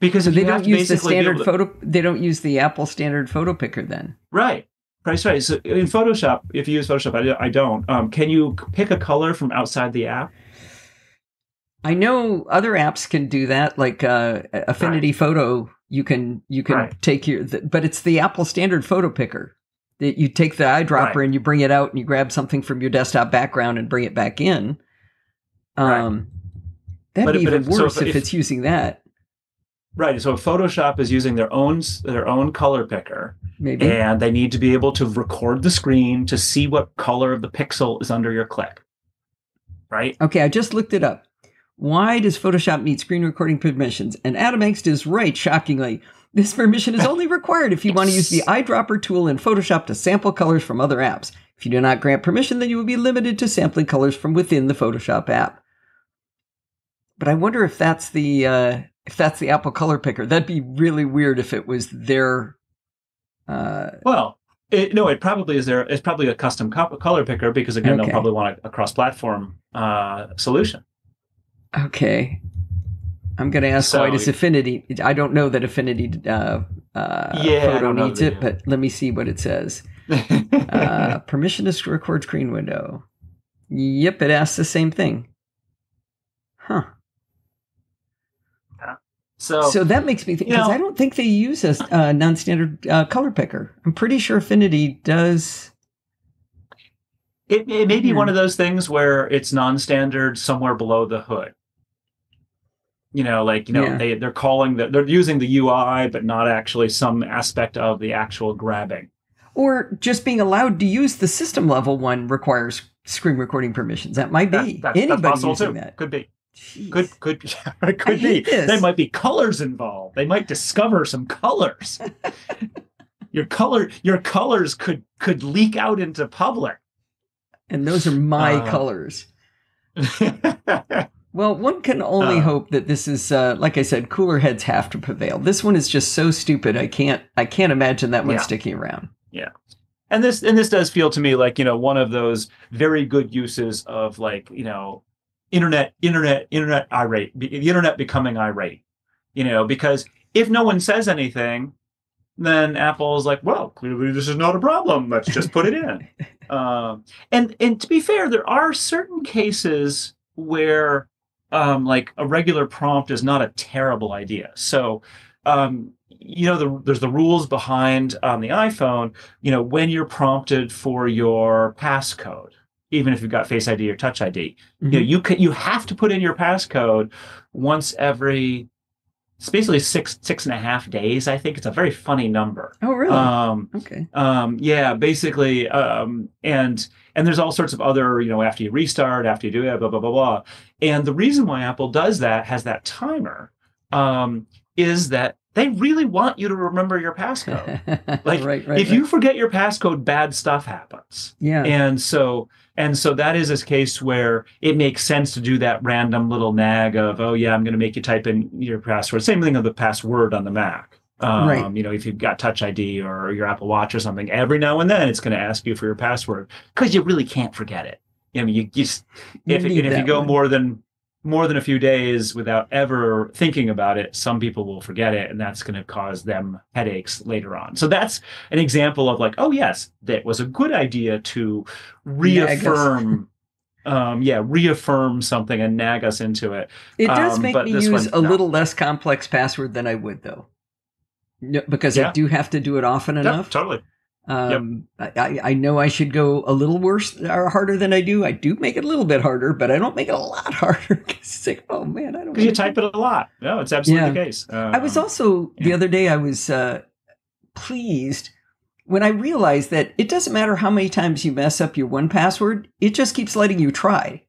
Because so they don't use the standard to, photo. They don't use the Apple standard photo picker then. Right. Right. Right. So in Photoshop, if you use Photoshop, I, I don't. Um, can you pick a color from outside the app? I know other apps can do that, like uh, Affinity right. Photo. You can you can right. take your, the, but it's the Apple standard photo picker. That you take the eyedropper right. and you bring it out and you grab something from your desktop background and bring it back in. Um, right. That'd but, be but even if, worse so if, if it's if, using that. Right. So if Photoshop is using their own their own color picker, maybe, and they need to be able to record the screen to see what color of the pixel is under your click. Right. Okay, I just looked it up. Why does Photoshop need screen recording permissions? And Adam Angst is right, shockingly. This permission is only required if you yes. want to use the eyedropper tool in Photoshop to sample colors from other apps. If you do not grant permission, then you will be limited to sampling colors from within the Photoshop app. But I wonder if that's the uh, if that's the Apple color picker. That'd be really weird if it was their. Uh, well, it, no, it probably is their. It's probably a custom color picker because again, okay. they'll probably want a, a cross-platform uh, solution. Okay, I'm going to ask so, why does Affinity? I don't know that Affinity uh, uh, yeah, Photo needs it, but let me see what it says. uh, permission to record screen window. Yep, it asks the same thing. Huh. So, so that makes me think, because you know, I don't think they use a uh, non-standard uh, color picker. I'm pretty sure Affinity does. It, it may be one of those things where it's non-standard somewhere below the hood. You know, like, you know, yeah. they, they're calling, the, they're using the U I, but not actually some aspect of the actual grabbing. Or just being allowed to use the system level one requires screen recording permissions. That might be that, that, anybody that's possible using too. That. Could be. Jeez. Could could could I be. There might be colors involved. They might discover some colors. your color, your colors could could leak out into public. And those are my uh, colors. Well, one can only uh, hope that this is, uh, like I said, cooler heads have to prevail. This one is just so stupid. I can't I can't imagine that one yeah. sticking around. Yeah. And this and this does feel to me like, you know, one of those very good uses of, like, you know, Internet, internet, internet irate, the internet becoming irate, you know, because if no one says anything, then Apple's like, well, clearly this is not a problem. Let's just put it in. um, and and to be fair, there are certain cases where um, like a regular prompt is not a terrible idea. So, um, you know, the, there's the rules behind on the iPhone, you know, when you're prompted for your passcode. Even if you've got Face I D or Touch I D, mm-hmm. you know, you can, you have to put in your passcode once every, it's basically six six and a half days. I think it's a very funny number. Oh, really? Um, okay. Um, yeah, basically, um, and and there's all sorts of other, you know, after you restart, after you do it, blah blah blah blah. And the reason why Apple does that, has that timer, um, is that they really want you to remember your passcode. Like, right, right, if right. you forget your passcode, bad stuff happens. Yeah. And so, and so that is a case where it makes sense to do that random little nag of, oh yeah, I'm going to make you type in your password. Same thing of the password on the Mac. Um, right. You know, if you've got Touch I D or your Apple Watch or something, every now and then it's going to ask you for your password because you really can't forget it. I mean, you just, if, you if you go one. more than, more than a few days without ever thinking about it, some people will forget it, and that's going to cause them headaches later on. So that's an example of, like, oh yes, that was a good idea to reaffirm, um, yeah, reaffirm something and nag us into it. It does um, make me use one, a no. little less complex password than I would, though, because yeah. I do have to do it often yep, enough. Totally. Um, yep. I, I know I should go a little worse or harder than I do. I do make it a little bit harder, but I don't make it a lot harder. Cause it's like, oh man, I don't. Because you type it a lot. No, it's absolutely yeah. the case. Uh, I was also yeah. the other day. I was uh, pleased when I realized that it doesn't matter how many times you mess up your one password; it just keeps letting you try,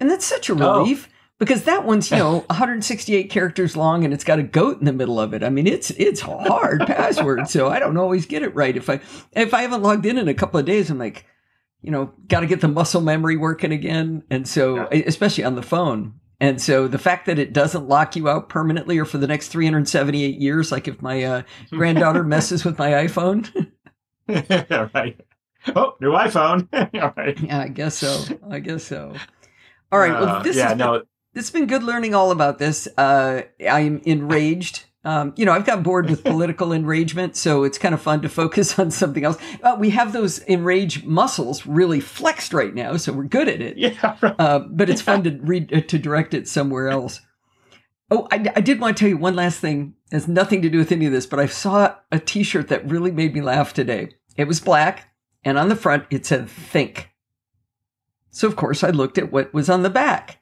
and that's such a relief oh. because that one's, you know, one hundred sixty-eight characters long, and it's got a goat in the middle of it. I mean, it's it's a hard password, so I don't always get it right. If I if I haven't logged in in a couple of days, I'm like, you know, got to get the muscle memory working again, and so yeah. especially on the phone. And so the fact that it doesn't lock you out permanently or for the next three hundred seventy-eight years, like if my uh, granddaughter messes with my iPhone, right? Oh, new iPhone. All right. Yeah, I guess so. I guess so. All right. Uh, well, this yeah, is no. It's been good learning all about this. Uh, I'm enraged. Um, you know, I've got bored with political enragement, so it's kind of fun to focus on something else. Uh, we have those enraged muscles really flexed right now, so we're good at it. Yeah, right. uh, but it's yeah. fun to read uh, to direct it somewhere else. Oh, I, I did want to tell you one last thing. It has nothing to do with any of this, but I saw a T-shirt that really made me laugh today. It was black, and on the front it said "Think." So of course I looked at what was on the back,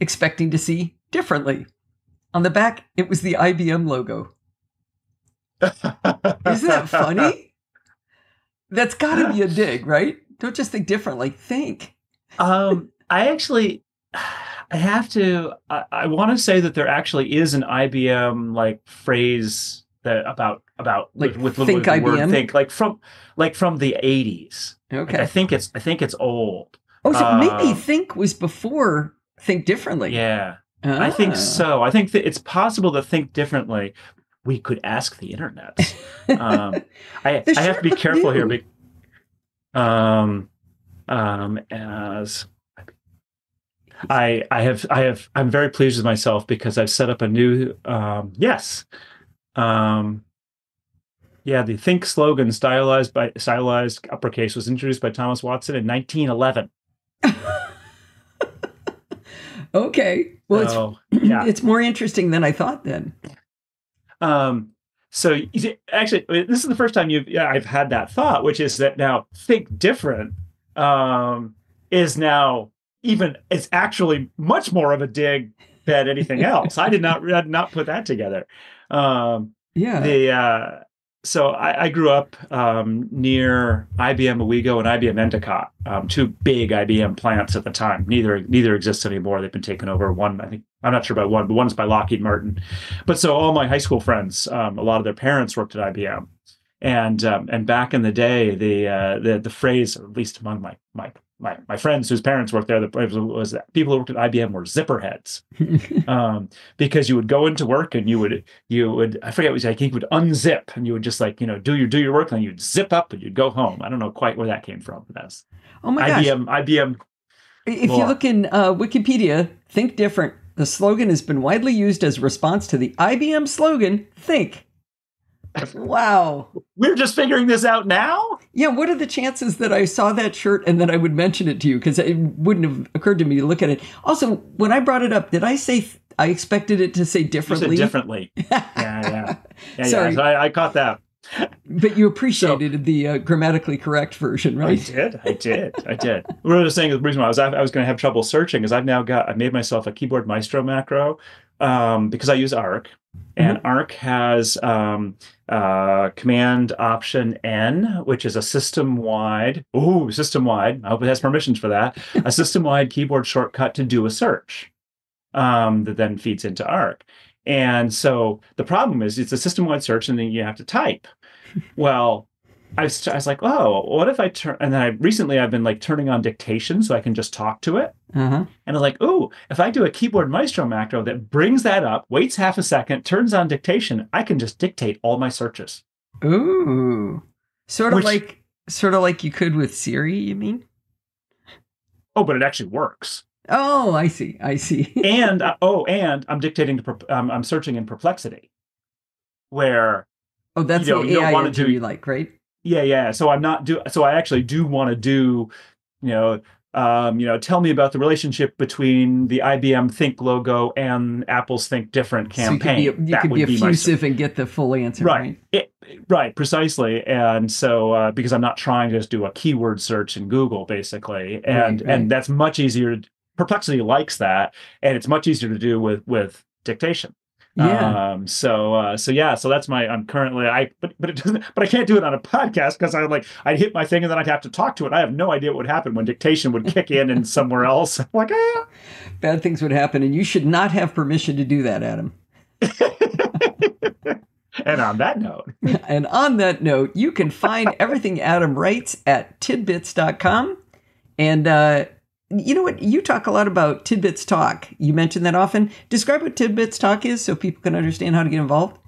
expecting to see differently. On the back, it was the I B M logo. Isn't that funny? That's got to be a dig, right? Don't just think differently. Think. um, I actually, I have to, I, I want to say that there actually is an I B M like phrase that about, about like with, with, think with I B M? Word think, like from, like from the eighties. Okay. Like I think it's, I think it's old. Oh, so um, maybe Think was before Think Differently. Yeah, ah. I think so. I think that it's possible to think differently. We could ask the internet. Um, I, the I have to be careful new. here. Um, um, as I, I have, I have, I'm very pleased with myself because I've set up a new. Um, yes. Um, yeah, the Think slogan, stylized by stylized uppercase, was introduced by Thomas Watson in nineteen eleven. Okay. Well, so, it's, yeah. It's more interesting than I thought then. Um, so actually, this is the first time you've, yeah, I've had that thought, which is that now think different um, is now even, it's actually much more of a dig than anything else. I did not, I did not put that together. Um, yeah. The, uh, so I, I grew up um, near I B M Owego and I B M Endicott, um, two big I B M plants at the time. Neither neither exists anymore. They've been taken over. One, I think, I'm not sure about one, but one's by Lockheed Martin. But so all my high school friends, um, a lot of their parents worked at I B M, and um, and back in the day, the uh, the the phrase, or at least among my my my my friends whose parents worked there, the phrase was that people who worked at I B M were zipperheads, um, because you would go into work and you would you would I forget what it was, I think you would unzip and you would just like you know do your do your work, and you'd zip up and you'd go home. I don't know quite where that came from. But that's oh my I B M gosh. I B M. If lore. You look in uh, Wikipedia, think different. The slogan has been widely used as a response to the I B M slogan, Think. Wow. We're just figuring this out now? Yeah, what are the chances that I saw that shirt and that I would mention it to you? Because it wouldn't have occurred to me to look at it. Also, when I brought it up, did I say, th- I expected it to say differently? You said differently. yeah, yeah. yeah Sorry. Yeah. So I, I caught that. But you appreciated so, the uh, grammatically correct version, right? I did. I did. I did. What I was saying, the reason why I was, I was going to have trouble searching is I've now got, I made myself a Keyboard Maestro macro um, because I use Arc. And mm-hmm. Arc has um, uh, Command Option N, which is a system-wide, ooh, system-wide, I hope it has permissions for that, a system-wide keyboard shortcut to do a search um, that then feeds into Arc. And so the problem is it's a system-wide search and then you have to type. Well, I was, I was like, oh, what if I turn, and then I recently I've been like turning on dictation so I can just talk to it. Uh-huh. And I'm like, oh, if I do a Keyboard Maestro macro that brings that up, waits half a second, turns on dictation, I can just dictate all my searches. Ooh, sort of Which, like, sort of like you could with Siri, you mean? Oh, but it actually works. Oh, I see. I see. and uh, oh, and I'm dictating, to, um, I'm searching in Perplexity, where oh, that's you know, the you A I don't engine do, you like, right? Yeah, yeah. So I'm not do. So I actually do want to do, you know, um, you know, tell me about the relationship between the I B M Think logo and Apple's Think Different campaign. So you could be, you could be effusive and get the full answer, right? Right, it, right precisely. And so uh, because I'm not trying to just do a keyword search in Google, basically, and right, right. and that's much easier. To, Perplexity likes that, and it's much easier to do with with dictation. Yeah. Um, so uh, so yeah. So that's my. I'm currently. I but but it doesn't. But I can't do it on a podcast because I like I'd hit my thing and then I'd have to talk to it. I have no idea what would happen when dictation would kick in and somewhere else. I'm like, ah. Bad things would happen, and you should not have permission to do that, Adam. And on that note. And on that note, you can find everything Adam writes at tidbits dot com, and. Uh, You know what? You talk a lot about Tidbits Talk. You mention that often. Describe what Tidbits Talk is so people can understand how to get involved.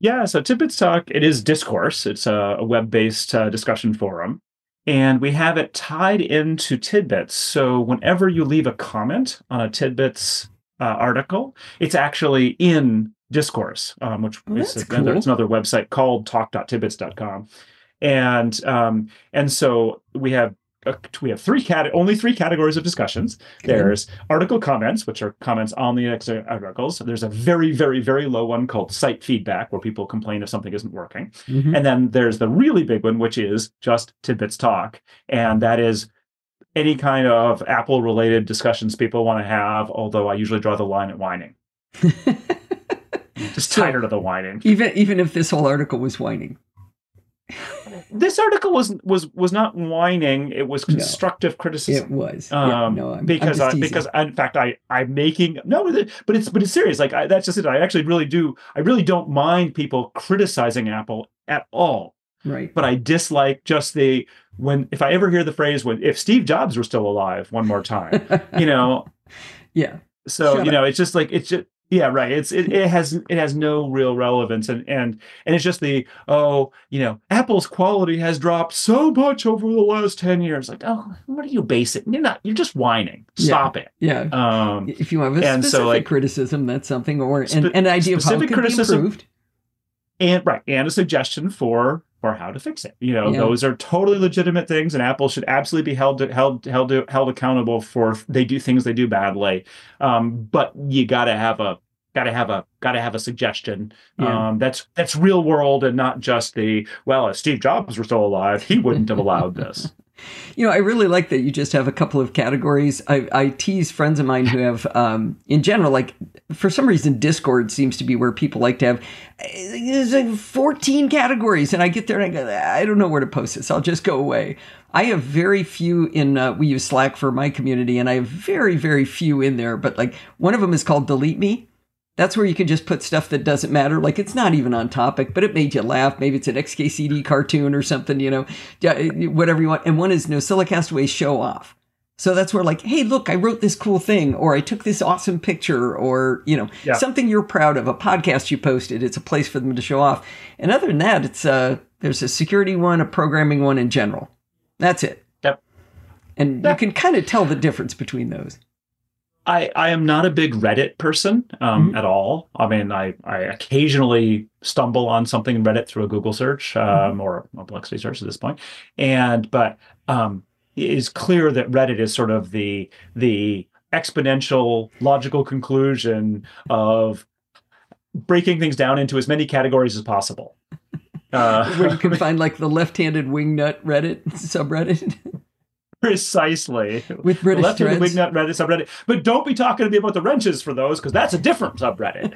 Yeah, so Tidbits Talk, it is discourse. It's a, a web-based uh, discussion forum. And we have it tied into Tidbits. So whenever you leave a comment on a Tidbits uh, article, it's actually in Discourse, um, which oh, is another, cool. It's another website called talk dot tidbits dot com. And, um, and so we have We have three cat only three categories of discussions. There's article comments, which are comments on the articles. There's a very, very, very low one called site feedback, where people complain if something isn't working. Mm-hmm. And then there's the really big one, which is just Tidbits Talk. And that is any kind of Apple-related discussions people want to have, although I usually draw the line at whining. Just so tired of the whining. Even, even if this whole article was whining. This article was was was not whining. It was constructive no, criticism. It was um, yeah, no, I'm, because I'm I, because I, in fact I I'm making no, but it's but it's serious. Like I, that's just it. I actually really do. I really don't mind people criticizing Apple at all. Right. But I dislike just the when if I ever hear the phrase when if Steve Jobs were still alive one more time, you know. Yeah. So Shut you up. know it's just like it's just. Yeah, right. It's it, it has it has no real relevance, and and and it's just the oh, you know, Apple's quality has dropped so much over the last ten years. Like, oh, what are you basing? You're not. You're just whining. Stop yeah, it. Yeah. Um, if you have a specific so, like, criticism, that's something, or spe- an, an idea of how it could be improved. And right, and a suggestion for or how to fix it. You know, yeah. those are totally legitimate things, and Apple should absolutely be held held held held accountable for they do things they do badly. Um, but you gotta have a gotta have a gotta have a suggestion. Yeah. Um, that's that's real world and not just the well. If Steve Jobs were still alive, he wouldn't have allowed this. You know, I really like that you just have a couple of categories. I, I tease friends of mine who have, um, in general, like for some reason, Discord seems to be where people like to have there's like fourteen categories. And I get there and I go, I don't know where to post this. I'll just go away. I have very few in, uh, we use Slack for my community, and I have very, very few in there. But like one of them is called Delete Me. That's where you can just put stuff that doesn't matter. Like it's not even on topic, but it made you laugh. Maybe it's an X K C D cartoon or something, you know, whatever you want. And one is NosillaCast Away Show Off. So that's where like, hey, look, I wrote this cool thing, or I took this awesome picture, or, you know, yeah. something you're proud of, a podcast you posted. It's a place for them to show off. And other than that, it's uh, there's a security one, a programming one in general. That's it. Yep. And yep. you can kind of tell the difference between those. I, I am not a big Reddit person um, mm-hmm. at all. I mean, I, I occasionally stumble on something in Reddit through a Google search um, mm-hmm. or a Perplexity search at this point. And but um, it is clear that Reddit is sort of the the exponential logical conclusion of breaking things down into as many categories as possible. Uh, Where you can find like the left-handed wingnut Reddit subreddit. Precisely. With British Left threads. Wignut Reddit subreddit. But don't be talking to me about the wrenches for those, because that's a different subreddit.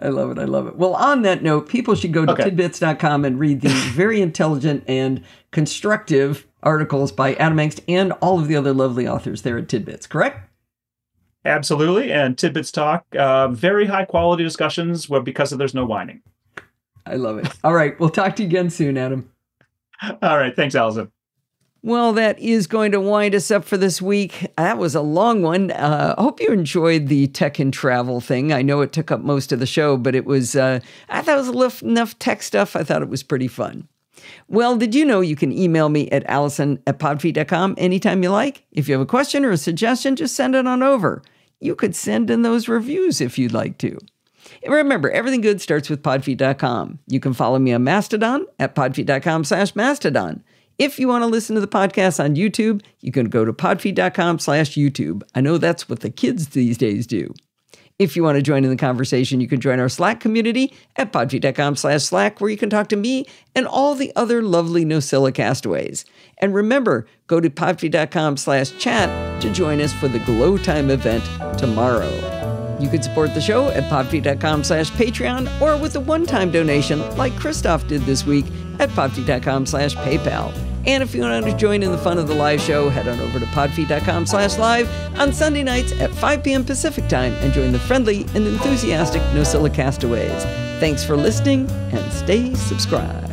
I love it. I love it. Well, on that note, people should go to okay. tidbits dot com and read the very intelligent and constructive articles by Adam Angst and all of the other lovely authors there at Tidbits, correct? Absolutely. And Tidbits Talk, uh, very high quality discussions where because of there's no whining. I love it. All right. We'll talk to you again soon, Adam. All right. Thanks, Allison. Well, that is going to wind us up for this week. That was a long one. Uh, I hope you enjoyed the tech and travel thing. I know it took up most of the show, but it was, uh, I thought it was enough tech stuff. I thought it was pretty fun. Well, did you know you can email me at allison at podfeet dot com anytime you like? If you have a question or a suggestion, just send it on over. You could send in those reviews if you'd like to. And remember, everything good starts with podfeet dot com. You can follow me on Mastodon at podfeet dot com slash Mastodon. If you want to listen to the podcast on YouTube, you can go to podfeet dot com slash YouTube. I know that's what the kids these days do. If you want to join in the conversation, you can join our Slack community at podfeet dot com slash Slack, where you can talk to me and all the other lovely Nosilla castaways. And remember, go to podfeet dot com slash chat to join us for the Glow Time event tomorrow. You can support the show at podfeet dot com slash Patreon or with a one-time donation like Christoph did this week at podfeet dot com slash PayPal. And if you want to join in the fun of the live show, head on over to podfeet dot com slash live on Sunday nights at five p m Pacific time and join the friendly and enthusiastic Nosilla Castaways. Thanks for listening and stay subscribed.